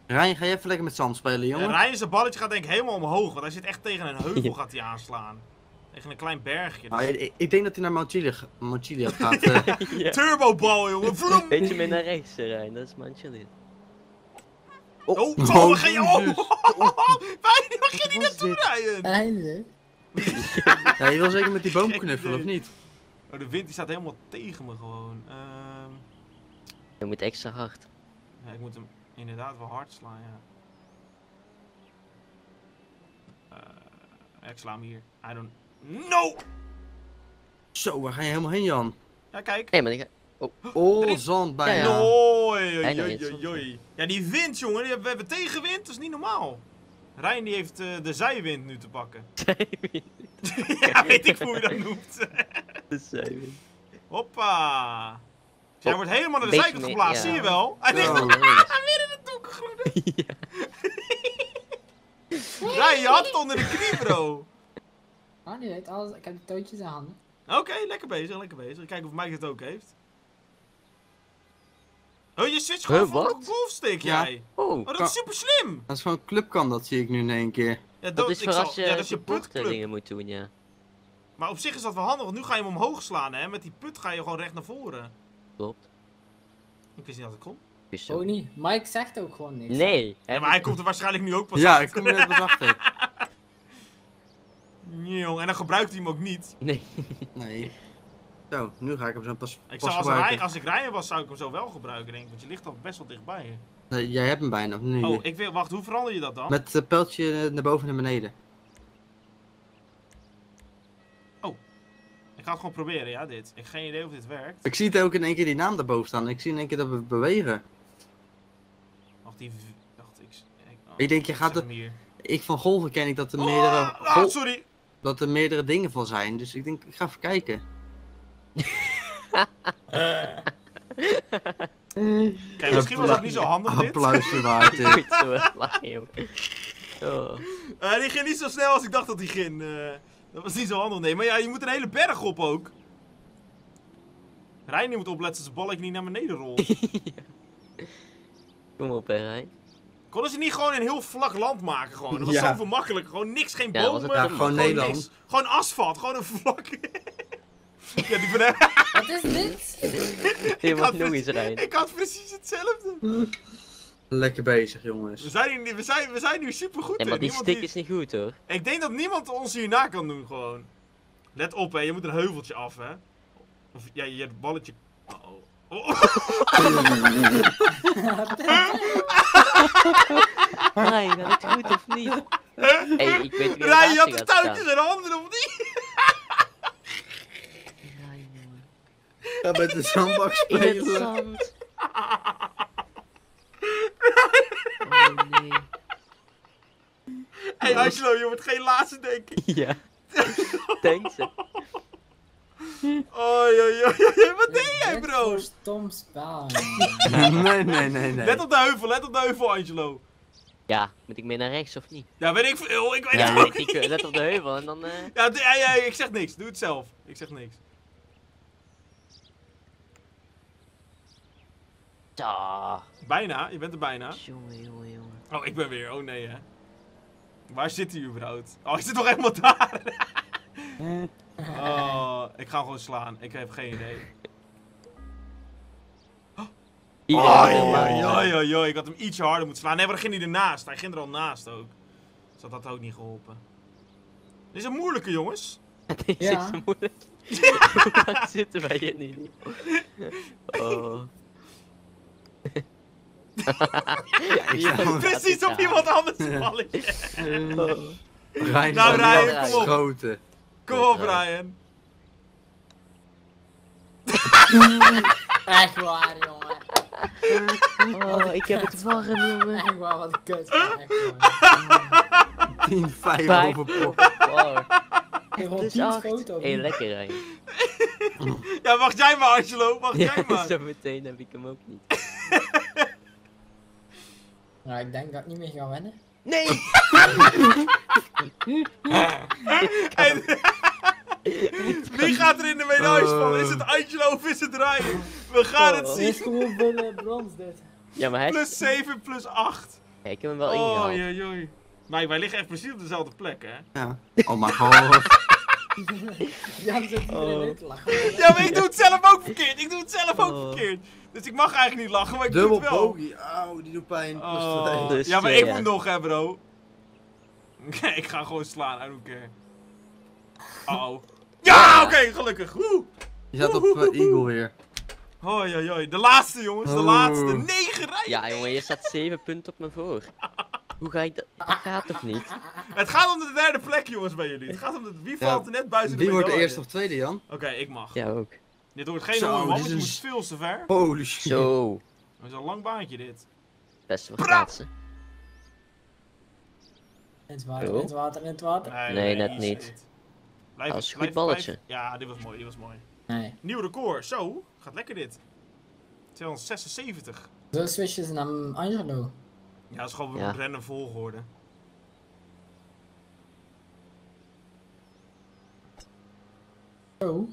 Rijn, ga je even lekker met zand spelen, jongen? Ja, Rijn zijn balletje gaat denk ik helemaal omhoog, want hij zit echt tegen een heuvel gaat hij aanslaan. Tegen een klein bergje. Dus... Ah, ik, ik denk dat hij naar Mount Chiliad, Mount Chiliad gaat. Ja, uh... ja. Turbobal, jongen! Vroom! Beetje meer naar rechts, Rijn, dat is Mount Chiliad. Oh, oh, oh, oh, begin je op! Waar ging hij naartoe, Rijn? Eindelijk. Ja, je wil zeker met die boom knuffelen, of niet? Oh, de wind die staat helemaal tegen me gewoon. Um... Je moet extra hard. Ja, ik moet hem... Inderdaad, wel hard slaan, ja. Uh, ik sla hem hier. I don't... No! Zo, waar ga je helemaal heen, Jan? Ja, kijk. Nee, maar ik... Oh, oh is... zand bij. Ja, ja. Oei, oei, oei. Ja, die wind, jongen. Die hebben, we hebben tegenwind, dat is niet normaal. Rijn die heeft uh, de zijwind nu te pakken. Zijwind? Ja, weet ik hoe je dat noemt. De zijwind. Hoppa. Jij wordt helemaal naar de zijkant mee, geplaatst, ja. Zie je wel? Hij ligt oh, weer in de donker groene. Ja. Rijn, je hand onder de knie, bro. Ah, nu weet alles. Ik heb de tootjes in handen. Oké, okay, lekker bezig, lekker bezig. Kijken of Mike het ook heeft. Oh, je zit gewoon huh, voor een golfstick, ja. Jij. Oh, oh dat kan... is super slim. Dat is gewoon een club kan, dat zie ik nu in één keer. Ja, dat, dat is ik voor zal... als je, ja, dat je putclub moet doen, ja. Maar op zich is dat wel handig, want nu ga je hem omhoog slaan, hè. Met die put ga je gewoon recht naar voren. Klopt. Ik wist niet dat het kon. Zo. Ook niet. Mike zegt ook gewoon niks. Nee. Ja, maar hij komt er waarschijnlijk nu ook pas ja, achter. Ja, ik kom er net pas achter. Nieuw. En dan gebruikt hij hem ook niet. Nee. Nee. Zo, nu ga ik hem zo pas, ik pas zou als gebruiken. Rij, als ik Ryan was, zou ik hem zo wel gebruiken, denk ik. Want je ligt al best wel dichtbij. Hè? Nee, jij hebt hem bijna, of niet? Oh, ik weet, wacht, hoe verander je dat dan? Met het uh, pijltje naar boven en naar beneden. Oh. Ik ga het gewoon proberen, ja, dit. Ik heb geen idee of dit werkt. Ik zie het ook in één keer die naam daarboven staan. Ik zie in één keer dat we bewegen. Wacht, die... Wacht, ik... Ik, oh, ik denk, je gaat er... Ik van golven ken ik dat er oh, meerdere... Ah, ah, sorry! Dat er meerdere dingen van zijn, dus ik denk, ik ga even kijken. uh. Kijk, misschien was dat niet zo handig dit. Applaus waard, dit. Oh. Uh, die ging niet zo snel als ik dacht dat die ging. Uh, dat was niet zo handig, nee. Maar ja, je moet een hele berg op ook. Rijn, je moet opletten dat zijn balk niet naar beneden rolt. Ja. Kom op, hè, Rijn. Konden ze niet gewoon een heel vlak land maken gewoon? Dat was ja. Zoveel makkelijker. Gewoon niks, geen ja, bomen. Ja, gewoon Nederland. Niks. Gewoon asfalt, gewoon een vlak... Ja, die van hem. Wat is dit? Ik had, precies, ik had precies hetzelfde. Lekker bezig, jongens. We zijn, hier, we zijn, we zijn nu supergoed. Nee, maar die stick die... is niet goed, hoor. Ik denk dat niemand ons hierna kan doen, gewoon. Let op, hè. Je moet een heuveltje af, hè. Of ja, je hebt het balletje... Uh-oh. Oh, oh. Rijn, had ik het goed of niet? Hey, ik weet niet Rijn, je had de touwtjes in handen, of niet? Ja, met de zandbak spelen. In het zand. Oh nee. Hé, hey, Angelo, je wordt geen laatste, denk ik. Ja. Denk ze. Oh, joh, joh, joh. Wat deed jij, bro? Dit is stom spel. Nee, nee, nee, nee. Let op de heuvel, let op de heuvel, Angelo. Ja, moet ik meer naar rechts of niet? Ja, weet ik veel. Ik weet ja, het niet. Ik, let op de heuvel en dan... Uh... Ja, ja, ja, ik zeg niks. Doe het zelf. Ik zeg niks. Ja. Bijna, je bent er bijna. Jongen, jongen, jongen. Oh, ik ben weer. Oh nee, hè. Waar zit hij überhaupt? Oh, hij zit nog helemaal daar. Oh, ik ga hem gewoon slaan. Ik heb geen idee. Oh, joh, joh, joh. Ik had hem ietsje harder moeten slaan. Nee, maar dan ging hij ernaast. Hij ging er al naast ook. Dus dat had ook niet geholpen. Dit is een moeilijke, jongens. Dit is een moeilijke. Waar zitten wij hier niet? Oh. Ja, ja, precies op iemand anders een balletje. Ryan, nou Ryan, kom op. Schoten. Kom op Ryan. Echt waar jongen. Oh, ik heb het warm jongen. Echt waar, wat kut. tien vijf overpop. Wow. Dus acht. Heel lekker Ryan. Ja, wacht jij maar Angelo, wacht ja, jij maar. Zo meteen heb ik hem ook niet. Nou, ik denk dat ik niet meer ga winnen. Nee! En, wie gaat er in de medailles vallen? Is het Angelo of is het Ryan? We gaan oh, het zien. Het is gewoon binnen brons dit. Ja, maar hij... Plus zeven, plus acht. Ja, ik heb hem wel ingehaald. Oh, joi, joi. Maar wij liggen echt precies op dezelfde plek, hè? Ja. Oh my god. Jan zit iedereen in het lachen. Ja, maar ik doe het zelf ook verkeerd. Ik doe het zelf ook oh. verkeerd. Dus ik mag eigenlijk niet lachen, maar ik Double doe het wel. Dubbel bogie. Auw, die doet pijn. Oh. Dus ja, maar ik ja. moet nog, hè, bro. Nee, ik ga gewoon slaan. I don't care. Oh. Ja, oké, okay, gelukkig. Woe. Je zat op uh, Eagle weer. Hoi, hoi, hoi. De laatste, jongens. De oh. laatste. Negen rijden. Ja, jongen, je staat zeven punten op me voor. Hoe ga ik dat? Dat gaat toch niet? Het gaat om de derde plek, jongens, bij jullie. Het gaat om de... Wie valt ja, er net buiten de Wie wordt de eerste of tweede, Jan? Oké, okay, ik mag. Ja, ook. Dit wordt geen honger, want je moet veel te ver. Holy shit. Zo. Dat is een lang baantje, dit. Beste wat plaatsen. In het water, in het water, in het water. Nee, nee, nee net niet. Blijf, dat is een goed balletje. Blijf. Ja, dit was mooi, dit was mooi. Nee. Nieuw record, zo. Gaat lekker, dit. tweehonderdzesenzeventig. Zo switchen ze naar Angelo. Ja, dat is gewoon ja. een random volgorde. Zo.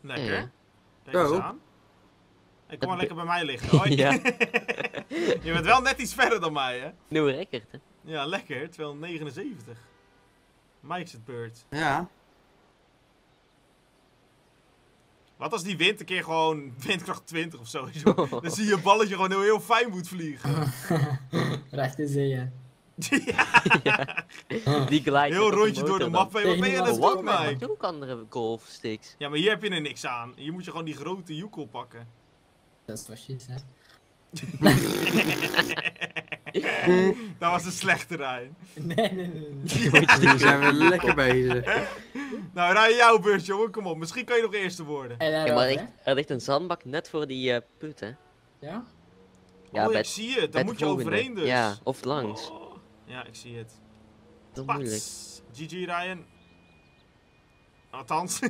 Lekker. Kijk eens aan. Hey, kom maar lekker bij mij liggen. Hoi. Ja. Je bent wel net iets verder dan mij, hè? Nieuwe record, hè? Ja, lekker. tweehonderdnegenenzeventig. Mike's het beurt. Ja. Wat als die wind een keer gewoon windkracht twintig of zo is? Dan zie je een balletje gewoon heel, heel fijn moet vliegen. Recht in zee, hè. Ja. Ja. Die glijdt heel rondje door de map. Heen. Wat ben je aan het doen, Mike? Ook andere golfsticks. Ja, maar hier heb je er niks aan. Hier moet je gewoon die grote joekel pakken. Dat is precies, hè. Dat was een slechte Ryan. Nee, nee, nee. nee. Ja. Hier zijn we lekker bezig. Nou, Ryan, jouw beurt, jongen. Kom op. Misschien kan je nog eerste worden. Ja, maar er, er ligt een zandbak net voor die uh, put, hè. Ja? Ja, oh, ik zie het. Daar moet je overheen, dus. Ja, of langs. Oh. Ja, ik zie het. Dat is moeilijk. G G, Ryan. Althans,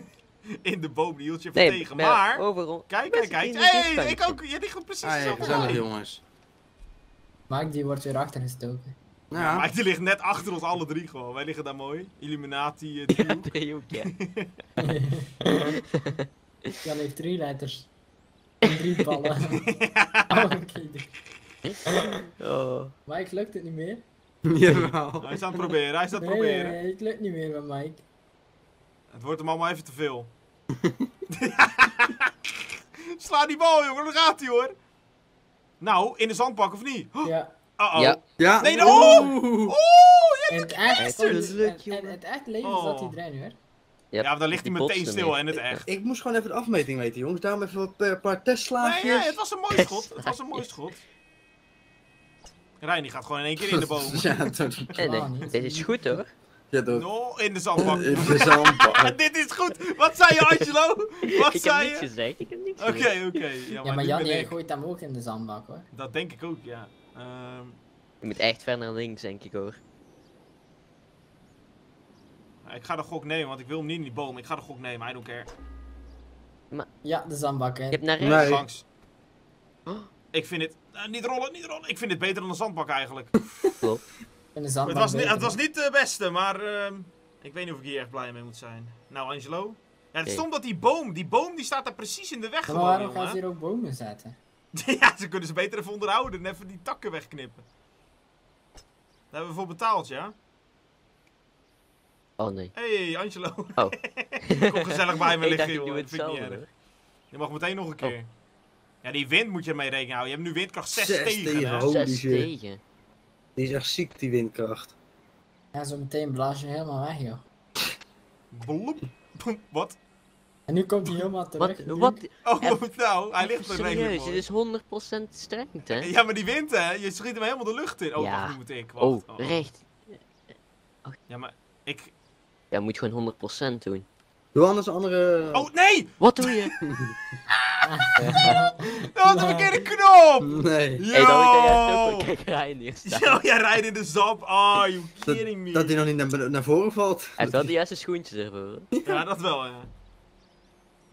in de boom, die hield je even nee, tegen. Maar, overal... kijk, kijk, kijk. Hé, hey, ik ook. Jij ligt precies ah, zo. Gezellig, jongens. Mike, die wordt weer achtergestoken. Ja. Ja, Mike, die ligt net achter ons alle drie gewoon. Wij liggen daar mooi. Illuminati, uh, driehoek. Ja, driehoek, ja. Jan heeft drie letters. En drie ballen. Oh, oké. Oh. Mike, lukt het niet meer? Jawel. Hij is aan het proberen, hij is aan het nee, proberen. Nee, het lukt niet meer met Mike. Het wordt hem allemaal even te veel. Sla die bal, jongen, dan gaat hij hoor. Nou, in de zandbak of niet? Ja. Uh oh. Ja. ja. Nee, no. Oeh, oeh, je hebt en het echt, en, en het echt leven oh. zat hij erin hoor. Ja, maar dan ligt hij meteen stil en het echt. Ik, ik moest gewoon even de afmeting weten, jongens. Daarom even wat, uh, een paar testslaagjes. Nee, ja, het was een mooi schot. Het was een mooi schot. Rijn die gaat gewoon in één keer in de boom. Ja, dat... nee, nee. Dit is goed hoor. Ja, dat... No, in de zandbak. In de zandbak. Dit is goed. Wat zei je, Angelo? Wat ik zei heb je? Niks ik heb niks gezegd. Oké, oké. Ja, maar Jan jij gooit hem ook in de zandbak hoor. Dat denk ik ook, ja. Um... Je moet echt ver naar links denk ik hoor. Ik ga de gok nemen, want ik wil hem niet in die boom. Ik ga de gok nemen, I don't care. Maar... ja, de zandbak hè. Je hebt naar rechts. Nee. Langs. Oh. Ik vind het... Uh, niet rollen, niet rollen. Ik vind het beter dan een zandbak eigenlijk. Klopt. Het was, ni het was niet de beste, maar uh, ik weet niet of ik hier echt blij mee moet zijn. Nou, Angelo. Ja, het okay. stond dat die boom, die boom die staat daar precies in de weg gewoon. Waarom gaan ze hier ook bomen zetten? Ja, ze kunnen ze beter even onderhouden en even die takken wegknippen. Daar hebben we voor betaald, ja? Oh nee. Hey, Angelo. Oh. Kom gezellig bij me liggen, joh. Dat vind ik niet erg. Je mag meteen nog een keer. Oh. Ja, die wind moet je mee rekenen houden. Je hebt nu windkracht zes tegen. zes tegen. Die is echt ziek, die windkracht. Ja, zo meteen blaas je helemaal weg, joh. Bloep. Wat? En nu komt hij helemaal terug. Wat? Wat? Oh, F nou, hij ligt er rekening. Serieus, het is honderd procent strengte, hè? Ja, maar die wind, hè? Je schiet hem helemaal de lucht in. Oh, ja. Wacht, nu moet ik. Wacht. Oh, recht. Oh. Ja, maar ik... ja, moet gewoon honderd procent doen. Doe anders een andere... oh, nee! Wat doe je? Dat was de verkeerde knop! Nee. Yo! Hey, dan moet ik kijk, Ryan hier staan. Ja, Ryan in de zap. Oh, you kidding me. Dat hij nog niet naar, naar voren valt. Hij heeft wel de juiste schoentjes ervoor. Ja, dat wel, ja.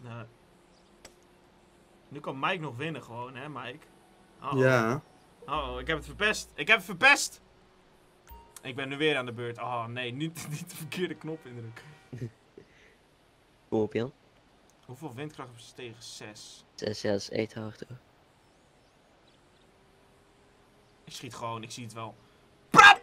Nou. Nu kan Mike nog winnen gewoon, hè, Mike? Uh -oh. Ja. Uh oh, ik heb het verpest. Ik heb het verpest! Ik ben nu weer aan de beurt. Oh, nee, niet, niet de verkeerde knop indrukken. Kom op, Jan. Hoeveel windkracht hebben ze tegen zes? zes, ja, dat is echt hard hoor. Ik schiet gewoon, ik zie het wel. Prap!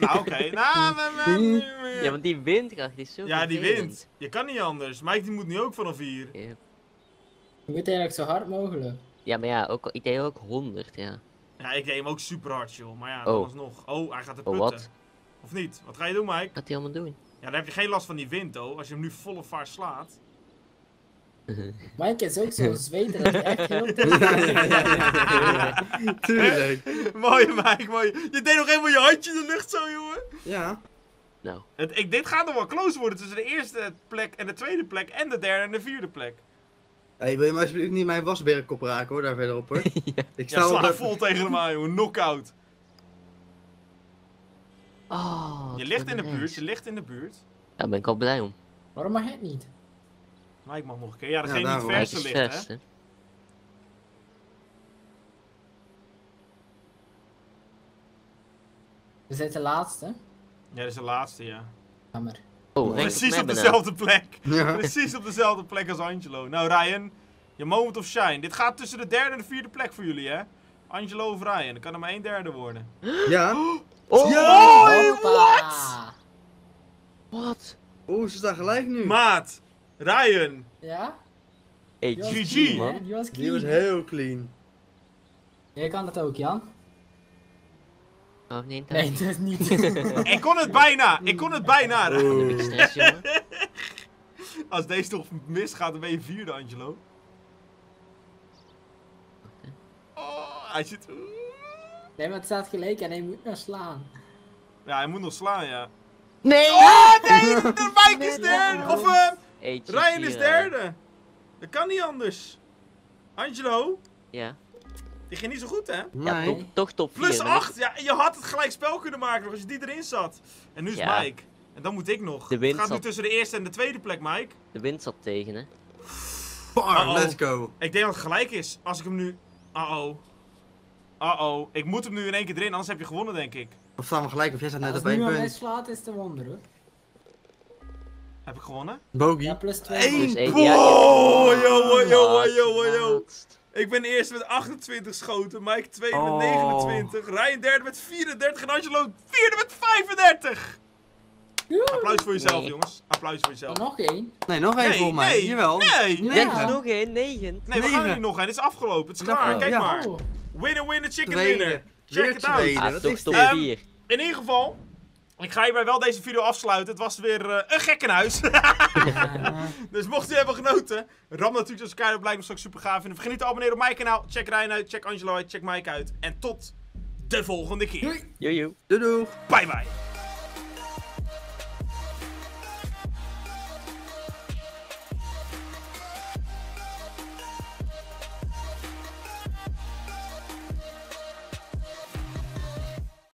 Nou, oké. Okay. Nou, ja, want die windkracht is zo. Ja, die wind. Je kan niet anders. Mike die moet nu ook vanaf hier. Ja. Je moet eigenlijk zo hard mogelijk. Ja, maar ja, ook, ik deed ook honderd, ja. Ja, ik deed hem ook super hard, joh. Maar ja, dat was nog. Oh, hij gaat het putten. Oh, wat? Of niet? Wat ga je doen, Mike? Wat hij allemaal doen? Ja, dan heb je geen last van die wind, hoor. Als je hem nu volle vaart slaat. Mike is ook zo'n zweter dat hij echt heel druk is. Tuurlijk. Mooi, Mike, mooi. Je deed nog helemaal je handje in de lucht zo, jongen. Ja. Nou. Het, ik, dit gaat nog wel close worden tussen de eerste plek en de tweede plek en de derde en de vierde plek. Hé, hey, wil je maar alsjeblieft niet mijn wasberenkop raken, hoor, daar verderop, hoor. Ja. Ik sta ja, sla op... vol tegen hem aan, jongen. Knockout. Oh, je ligt in de buurt, je ligt in de buurt. Daar ben ik al blij om. Waarom mag het niet? Maar ik mag nog een keer. Ja, degene die het verste ligt, hè? Is dit de laatste? Ja, dit is de laatste, ja. Jammer. Oh, precies op dezelfde plek. Ja. Precies op dezelfde plek als Angelo. Nou, Ryan, je moment of shine. Dit gaat tussen de derde en de vierde plek voor jullie, hè? Angelo of Ryan, dan kan er maar één derde worden. Ja. Oh, oh, oh, wat? Wat? Oeh, ze staan gelijk nu. Maat, Ryan. Ja? Hey, die G G. Clean, man. Die, was die was heel clean. Jij kan dat ook, Jan. Oh, nee, dat nee, dat is niet. Ik kon het bijna, ik kon het bijna. Oh. Als deze toch misgaat, dan ben je vierde, Angelo. Oh, hij zit... Nee, maar het staat gelijk en hij moet nog slaan. Ja, hij moet nog slaan, ja. Nee! Oh, nee! Mike nee, is derde! Of uh, Ryan is derde! Dat kan niet anders. Angelo? Ja? Die ging niet zo goed, hè? Ja, top, toch top vier. Plus acht! Ja, je had het gelijk spel kunnen maken als je die erin zat. En nu is ja. Mike. En dan moet ik nog. Het gaat zat... nu tussen de eerste en de tweede plek, Mike. De wind zat tegen, hè? Bam, uh-oh. Let's go. Ik denk dat het gelijk is. Als ik hem nu... Uh-oh. Uh-oh. Ik moet hem nu in één keer erin, anders heb je gewonnen, denk ik. Of staan we gelijk, of jij staat net op één punt. Als niemand slaat, is te wonder, hoor. Heb ik gewonnen? Bogey. Ja, plus twee. Oh, joh, joh, joh, joh. Ik ben eerst met achtentwintig schoten, Mike tweede oh. met negenentwintig, Ryan derde met vierendertig en Angelo vierde met vijfendertig! Yo. Applaus voor jezelf, nee. jongens. Applaus voor jezelf. En nog één? Nee, nog één nee, voor mij. Nee, jawel. Nee, nee. Ja. Nog één, negen. Nee, we gaan er niet nog één. Het is afgelopen, het is klaar. Kijk ja. maar. Winner, winner, chicken Tweede. dinner. Check Weer it tweede. out. Ah, dat is top vier. Um, in ieder geval, ik ga hierbij wel deze video afsluiten. Het was weer uh, een gekkenhuis. Dus mocht u hebben genoten, ram natuurlijk als elkaar. Dat blijkt me straks super gaaf. En vergeet niet te abonneren op mijn kanaal. Check Ryan uit, check Angelo uit, check Mike uit. En tot de volgende keer. Doei. Doei. Doei. Doei. Bye bye.